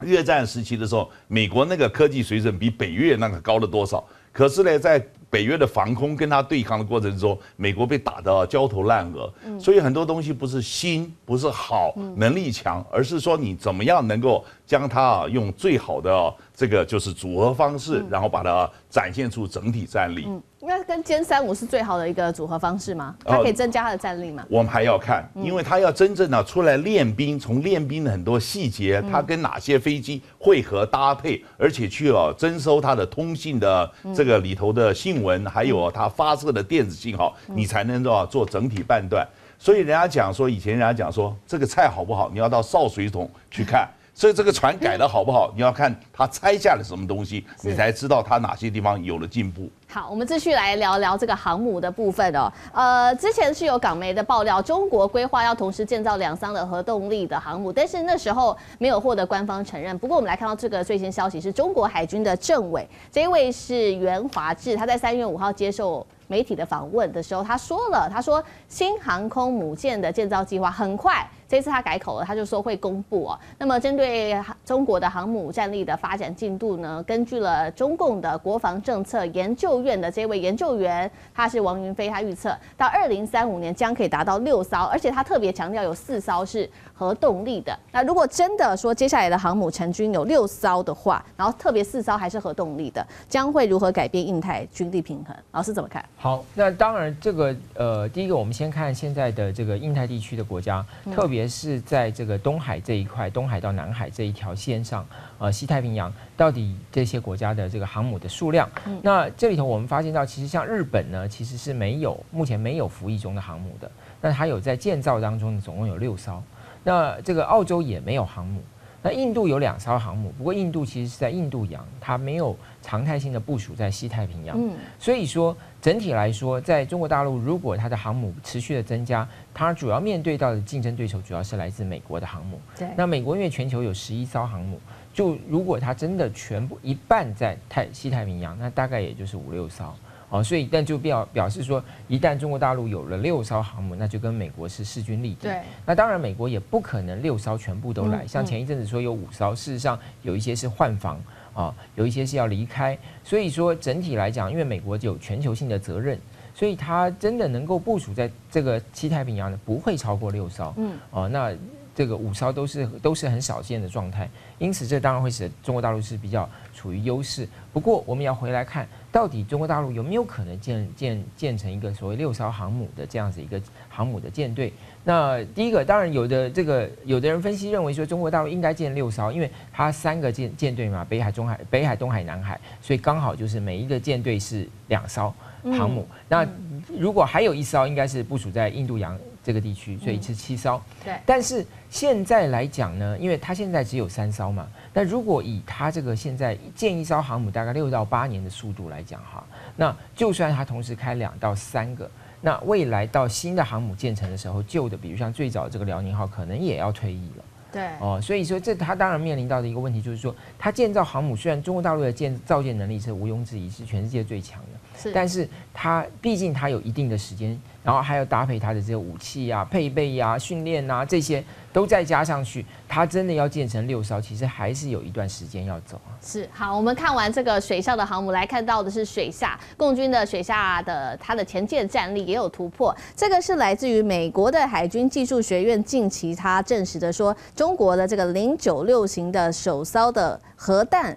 越战时期的时候，美国那个科技水准比北越那个高了多少？可是呢，在北约的防空跟他对抗的过程中，美国被打得焦头烂额，嗯、所以很多东西不是新，不是好，能力强，而是说你怎么样能够将它、啊、用最好的、啊、这个就是组合方式，嗯、然后把它、啊、展现出整体战力。嗯，那跟歼三五是最好的一个组合方式吗？它可以增加它的战力吗？呃、我们还要看，因为它要真正的、啊、出来练兵，从练兵的很多细节，它跟哪些飞机汇合搭配，而且去啊征收它的通信的这个里头的信。 文还有它发射的电子信号，你才能做做整体判断。所以人家讲说，以前人家讲说这个菜好不好，你要到潲水桶去看。所以这个船改的好不好，你要看它拆下了什么东西，你才知道它哪些地方有了进步。好，我们继续来聊聊这个航母的部分哦。呃，之前是有港媒的爆料，中国规划要同时建造两艘的核动力的航母，但是那时候没有获得官方承认。不过我们来看到这个最新消息，是中国海军的政委，这一位是袁华志，他在三月五号接受媒体的访问的时候，他说了，他说新航空母舰的建造计划很快，这次他改口了，他就说会公布哦。那么针对中国的航母战力的发展进度呢，根据了中共的国防政策研究院的这位研究员，他是王云飞，他预测到二零三五年将可以达到六艘，而且他特别强调有四艘是核动力的。那如果真的说接下来的航母成军有六艘的话，然后特别四艘还是核动力的，将会如何改变印太军力平衡？老师怎么看？好，那当然，这个呃，第一个我们先看现在的这个印太地区的国家，嗯、特别是在这个东海这一块，东海到南海这一条线上，呃，西太平洋到底这些国家的这个航母的数量？嗯、那这里头我们发现到，其实像日本呢，其实是没有目前没有服役中的航母的，那它有在建造当中，总共有六艘。那这个澳洲也没有航母，那印度有两艘航母，不过印度其实是在印度洋，它没有常态性的部署在西太平洋，嗯、所以说。整体来说，在中国大陆，如果它的航母持续的增加，它主要面对到的竞争对手主要是来自美国的航母。对，那美国因为全球有十一艘航母，就如果它真的全部一半在太西太平洋，那大概也就是五六艘哦。所以，但就表表示说，一旦中国大陆有了六艘航母，那就跟美国是势均力敌。对，那当然美国也不可能六艘全部都来，嗯、像前一阵子说有五艘，事实上有一些是换防。啊、哦，有一些是要离开，所以说整体来讲，因为美国有全球性的责任，所以它真的能够部署在这个西太平洋的不会超过六艘，嗯，哦，那这个五艘都是都是很少见的状态，因此这当然会使中国大陆是比较处于优势。不过我们要回来看，到底中国大陆有没有可能建建建成一个所谓六艘航母的这样子一个航母的舰队？那第一个，当然有的这个有的人分析认为说，中国大陆应该建六艘，因为它三个舰舰队嘛，北海、中海、北海、东海、南海，所以刚好就是每一个舰队是两艘航母。嗯、那如果还有一艘，应该是部署在印度洋这个地区，所以是七艘。嗯、对。但是现在来讲呢，因为它现在只有三艘嘛，那如果以它这个现在建一艘航母大概六到八年的速度来讲哈，那就算它同时开两到三个。那未来到新的航母建成的时候，旧的比如像最早这个辽宁号可能也要退役了，对哦，所以说这它当然面临到的一个问题就是说，它建造航母虽然中国大陆的建造舰能力是毋庸置疑是全世界最强的，是，但是它毕竟它有一定的时间，然后还要搭配它的这些武器啊、配备啊、训练啊这些都再加上去，它真的要建成六艘，其实还是有一段时间要走啊。是，好，我们看完这个水下的航母，来看到的是水下，共军的水下的它的前舰战力也有突破。这个是来自于美国的海军技术学院近期它证实的说，中国的这个零九六型的首艘的核弹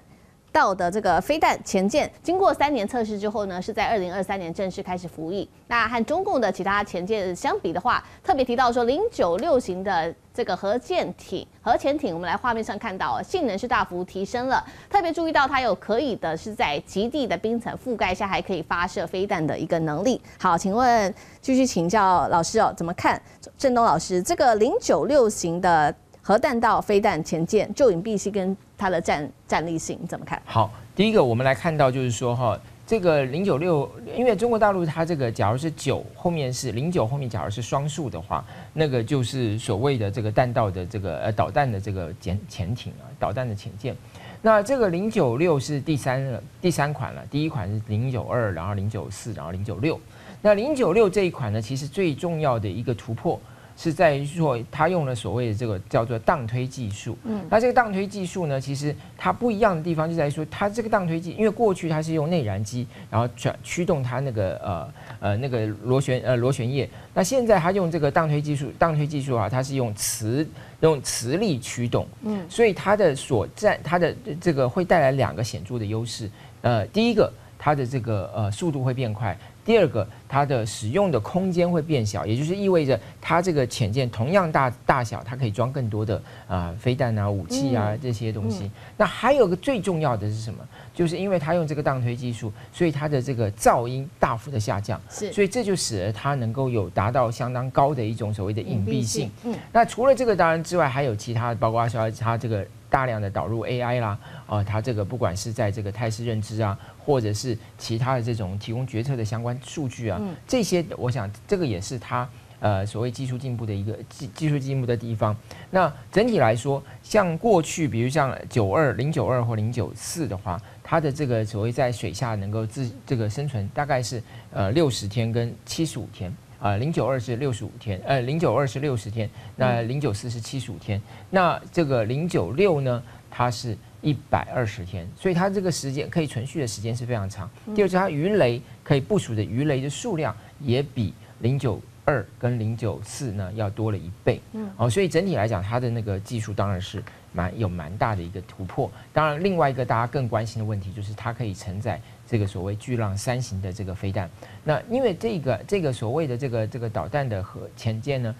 道的这个飞弹前舰，经过三年测试之后呢，是在二零二三年正式开始服役。那和中共的其他前舰相比的话，特别提到说零九六型的。这个核舰艇、核潜艇，我们来画面上看到，性能是大幅提升了。特别注意到它有可以的是在极地的冰层覆盖下，还可以发射飞弹的一个能力。好，请问继续请教老师哦，怎么看郑东老师这个零九六型的核弹道飞弹潜舰就隐蔽性跟它的战战力性怎么看？好，第一个我们来看到就是说哈。这个零九六，因为中国大陆它这个，假如是九后面是零九后面，假如是双数的话，那个就是所谓的这个弹道的这个呃导弹的这个潜潜艇啊，导弹的潜舰。那这个零九六是第三第三款了，第一款是零九二，然后零九四，然后零九六。那零九六这一款呢，其实最重要的一个突破是在于说，它用了所谓的这个叫做荡推技术。嗯，那这个荡推技术呢，其实它不一样的地方就在于说，它这个荡推技，因为过去它是用内燃机，然后转驱动它那个呃呃那个螺旋呃螺旋叶。那现在它用这个荡推技术，荡推技术啊，它是用磁用磁力驱动。嗯，所以它的所占它的这个会带来两个显著的优势。呃，第一个，它的这个呃速度会变快。第二个，它的使用的空间会变小，也就是意味着它这个潜舰同样大大小，它可以装更多的啊、呃、飞弹啊、武器啊这些东西。嗯嗯、那还有个最重要的是什么？就是因为它用这个荡推技术，所以它的这个噪音大幅的下降，所以这就使得它能够有达到相当高的一种所谓的隐蔽性。蔽性嗯、那除了这个当然之外，还有其他，包括说它这个。大量的导入 A I 啦，啊、呃，它这个不管是在这个态势认知啊，或者是其他的这种提供决策的相关数据啊，嗯、这些我想这个也是它呃所谓技术进步的一个技技术进步的地方。那整体来说，像过去比如像九二零九二或零九四的话，它的这个所谓在水下能够自这个生存，大概是呃六十天跟七十五天。 啊，零九二是六十五天，呃，零九二是六十天，那零九四是七十五天，那这个零九六呢，它是一百二十天，所以它这个时间可以存续的时间是非常长。第二是它鱼雷可以部署的鱼雷的数量也比零九二跟零九四呢要多了一倍，嗯，哦，所以整体来讲，它的那个技术当然是蛮有蛮大的一个突破。当然，另外一个大家更关心的问题就是它可以承载 这个所谓巨浪三型的这个飞弹，那因为这个这个所谓的这个这个导弹的核潜舰呢，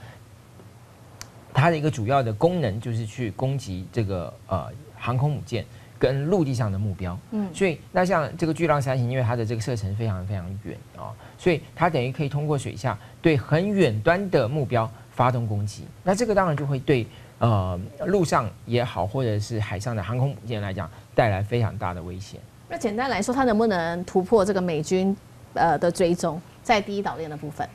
它的一个主要的功能就是去攻击这个呃航空母舰跟陆地上的目标，嗯，所以那像这个巨浪三型，因为它的这个射程非常非常远啊、哦，所以它等于可以通过水下对很远端的目标发动攻击，那这个当然就会对 呃陆上也好，或者是海上的航空母舰来讲，带来非常大的危险。 那简单来说，它能不能突破这个美军呃的追踪，在第一岛链的部分？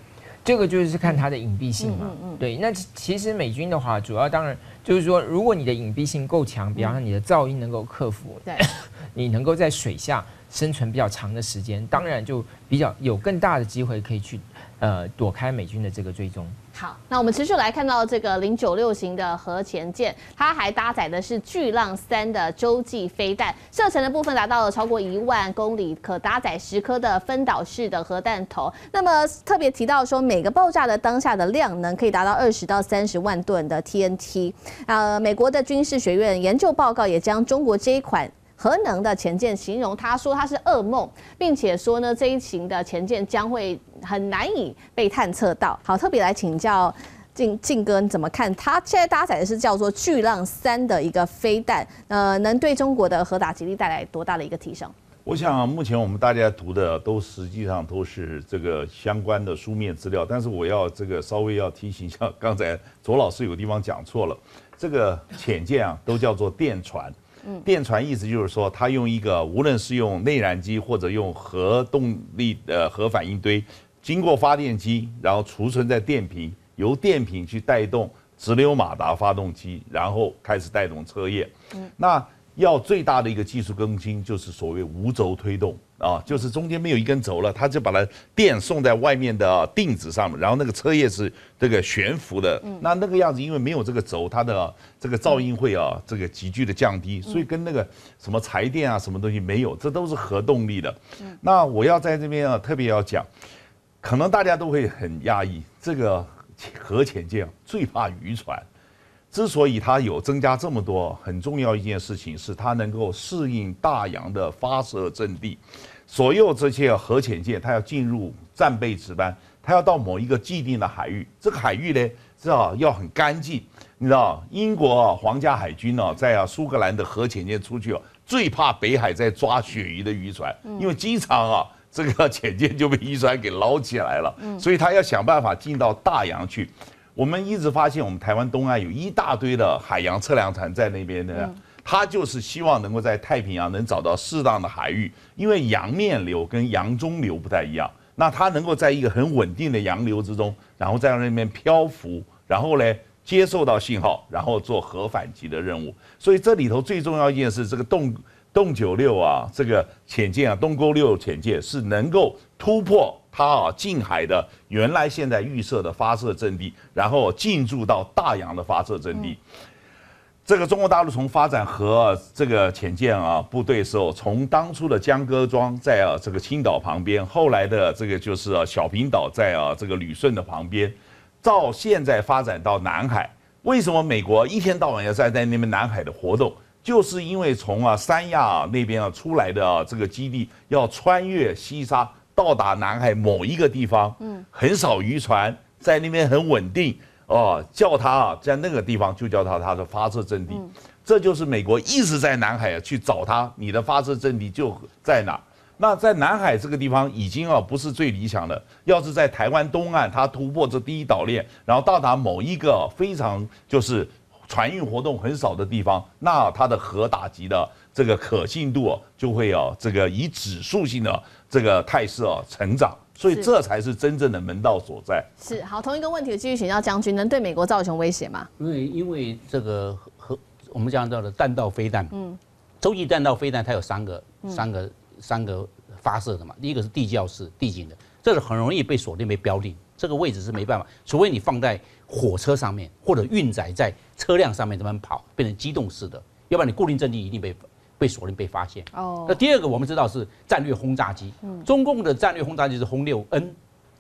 这个就是看它的隐蔽性嘛。嗯嗯嗯、对，那其实美军的话，主要当然就是说，如果你的隐蔽性够强，比方说你的噪音能够克服，对、嗯，你能够在水下生存比较长的时间，当然就比较有更大的机会可以去呃躲开美军的这个追踪。 好，那我们持续来看到这个零九六型的核潜舰，它还搭载的是巨浪三的洲际飞弹，射程的部分达到了超过一万公里，可搭载十颗的分导式的核弹头。那么特别提到说，每个爆炸的当下的量能可以达到二十到三十万吨的 T N T。呃，美国的军事学院研究报告也将中国这一款 核能的潜舰形容，他说它是噩梦，并且说呢，这一型的潜舰将会很难以被探测到。好，特别来请教靖靖哥，你怎么看？它现在搭载的是叫做“巨浪三”的一个飞弹，呃，能对中国的核打击力带来多大的一个提升？我想，目前我们大家读的都实际上都是这个相关的书面资料，但是我要这个稍微要提醒一下，刚才卓老师有地方讲错了，这个潜舰啊，都叫做电船。 电传意思就是说，它用一个无论是用内燃机或者用核动力呃核反应堆，经过发电机，然后储存在电瓶，由电瓶去带动直流马达发动机，然后开始带动车叶。嗯、那要最大的一个技术更新就是所谓无轴推动啊，就是中间没有一根轴了，它就把它电送在外面的锭子上面，然后那个车叶是这个悬浮的。嗯、那那个样子，因为没有这个轴，它的 这个噪音会啊，这个急剧的降低，所以跟那个什么柴电啊，什么东西没有，这都是核动力的。那我要在这边啊，特别要讲，可能大家都会很压抑，这个核潜舰最怕渔船。之所以它有增加这么多，很重要一件事情是它能够适应大洋的发射阵地。所有这些核潜舰，它要进入战备值班，它要到某一个既定的海域，这个海域呢，至少要很干净。 你知道英国啊，皇家海军呢、啊，在啊苏格兰的核潜舰出去啊，最怕北海在抓鳕鱼的渔船，因为经常啊，这个潜舰就被渔船给捞起来了，所以他要想办法进到大洋去。我们一直发现，我们台湾东岸有一大堆的海洋测量船在那边的，他就是希望能够在太平洋能找到适当的海域，因为洋面流跟洋中流不太一样，那他能够在一个很稳定的洋流之中，然后在那边漂浮，然后呢， 接受到信号，然后做核反击的任务。所以这里头最重要一件事，这个动动九六啊，这个潜舰啊，动沟六潜舰是能够突破它啊近海的原来现在预设的发射阵地，然后进驻到大洋的发射阵地。嗯、这个中国大陆从发展核这个潜舰啊部队的时候，从当初的江歌庄在啊这个青岛旁边，后来的这个就是啊小平岛在啊这个旅顺的旁边。 到现在发展到南海，为什么美国一天到晚要在在那边南海的活动？就是因为从啊三亚、啊、那边啊出来的、啊、这个基地，要穿越西沙到达南海某一个地方，嗯，很少渔船在那边很稳定哦、呃，叫它啊在那个地方就叫它它的发射阵地，嗯、这就是美国一直在南海、啊、去找它，你的发射阵地就在哪？ 那在南海这个地方已经啊不是最理想的，要是在台湾东岸，它突破这第一岛链，然后到达某一个非常就是船运活动很少的地方，那它的核打击的这个可信度、啊、就会啊这个以指数性的这个态势啊成长。 所以这才是真正的门道所在。是好，同一个问题，我继续请教将军，能对美国造成威胁吗？因为因为这个和我们讲到的弹道飞弹，嗯，洲际弹道飞弹它有三个、嗯、三个三个发射的嘛，第一个是地教式地景的，这是很容易被锁定被标定，这个位置是没办法，除非你放在火车上面或者运载在车辆上面这么跑，变成机动式的，要不然你固定阵地一定被。 被锁定被发现。哦。那第二个我们知道是战略轰炸机，中共的战略轰炸机是轰六N，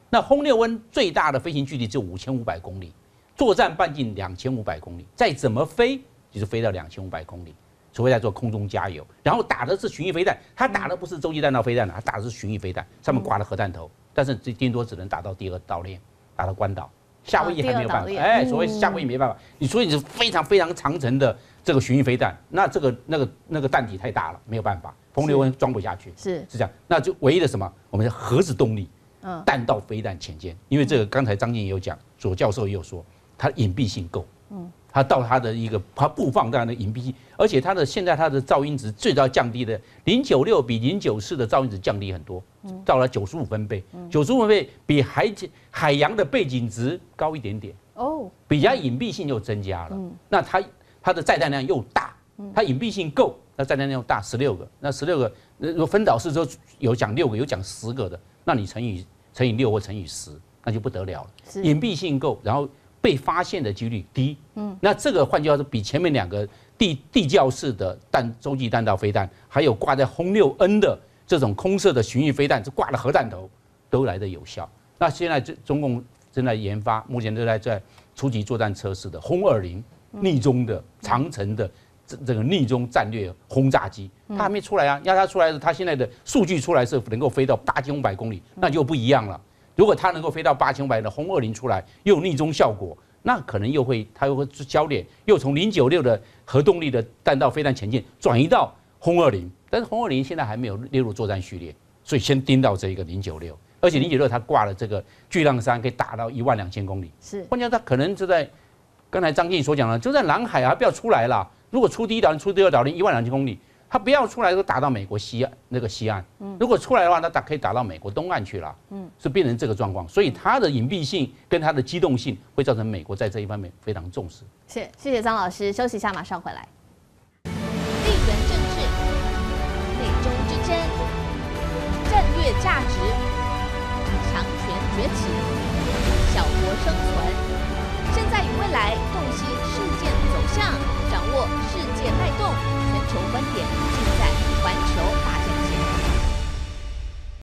那轰六N 最大的飞行距离只有五千五百公里，作战半径两千五百公里，再怎么飞就是飞到两千五百公里，除非在做空中加油。然后打的是巡弋飞弹，它打的不是洲际弹道飞弹了，它打的是巡弋飞弹，上面挂了核弹头，但是最顶多只能打到第二岛链，打到关岛。 夏威夷还没有办法，哎，所谓夏威夷没办法，你所以你是非常非常长程的这个巡弋飞弹，那这个那个那个弹体太大了，没有办法，轰六N装不下去，是是这样，那就唯一的什么，我们叫核子动力，嗯，弹道飞弹潜舰，因为这个刚才张晋也有讲，左教授也有说，它隐蔽性够，嗯，它到它的一个它布放当然的隐蔽性，而且它的现在它的噪音值最早降低的零点九六比零点九四的噪音值降低很多。 到了九十五分贝，九十五分贝比海海洋的背景值高一点点哦，比较隐蔽性又增加了。嗯、那它它的载弹量又大，它隐蔽性够，那载弹量又大，十六个，那十六个，如果分导式说有讲六个，有讲十个的，那你乘以乘以六或乘以十，那就不得了了。隐蔽性够，然后被发现的几率低，嗯，那这个换句话说，比前面两个地地教式的弹洲际弹道飞弹，还有挂在轰六N 的。 这种空射的巡弋飞弹，是挂了核弹头，都来得有效。那现在中共正在研发，目前都在在初级作战测试的轰二零逆中的长程的这这个逆中战略轰炸机，它还没出来啊。要它出来，它现在的数据出来是能够飞到八千五百公里，那就不一样了。如果它能够飞到八千五百的轰二零出来，又有逆中效果，那可能又会它又会焦点又从零点九六的核动力的弹道飞弹前进转移到。 轰二零，但是轰二零现在还没有列入作战序列，所以先盯到这一个零点九六，而且零点九六它挂了这个巨浪山，可以打到一万两千公里。是，关键它可能就在刚才张晋所讲的，就在南海啊，不要出来了。如果出第一岛链、出第二岛链一万两千公里，它不要出来都打到美国西岸那个西岸。嗯、如果出来的话，它打可以打到美国东岸去了。嗯，是变成这个状况，所以它的隐蔽性跟它的机动性会造成美国在这一方面非常重视。是，谢谢张老师，休息一下，马上回来。 战略价值、强权崛起、小国生存，现在与未来，洞悉事件走向，掌握世界脉动，全球观点。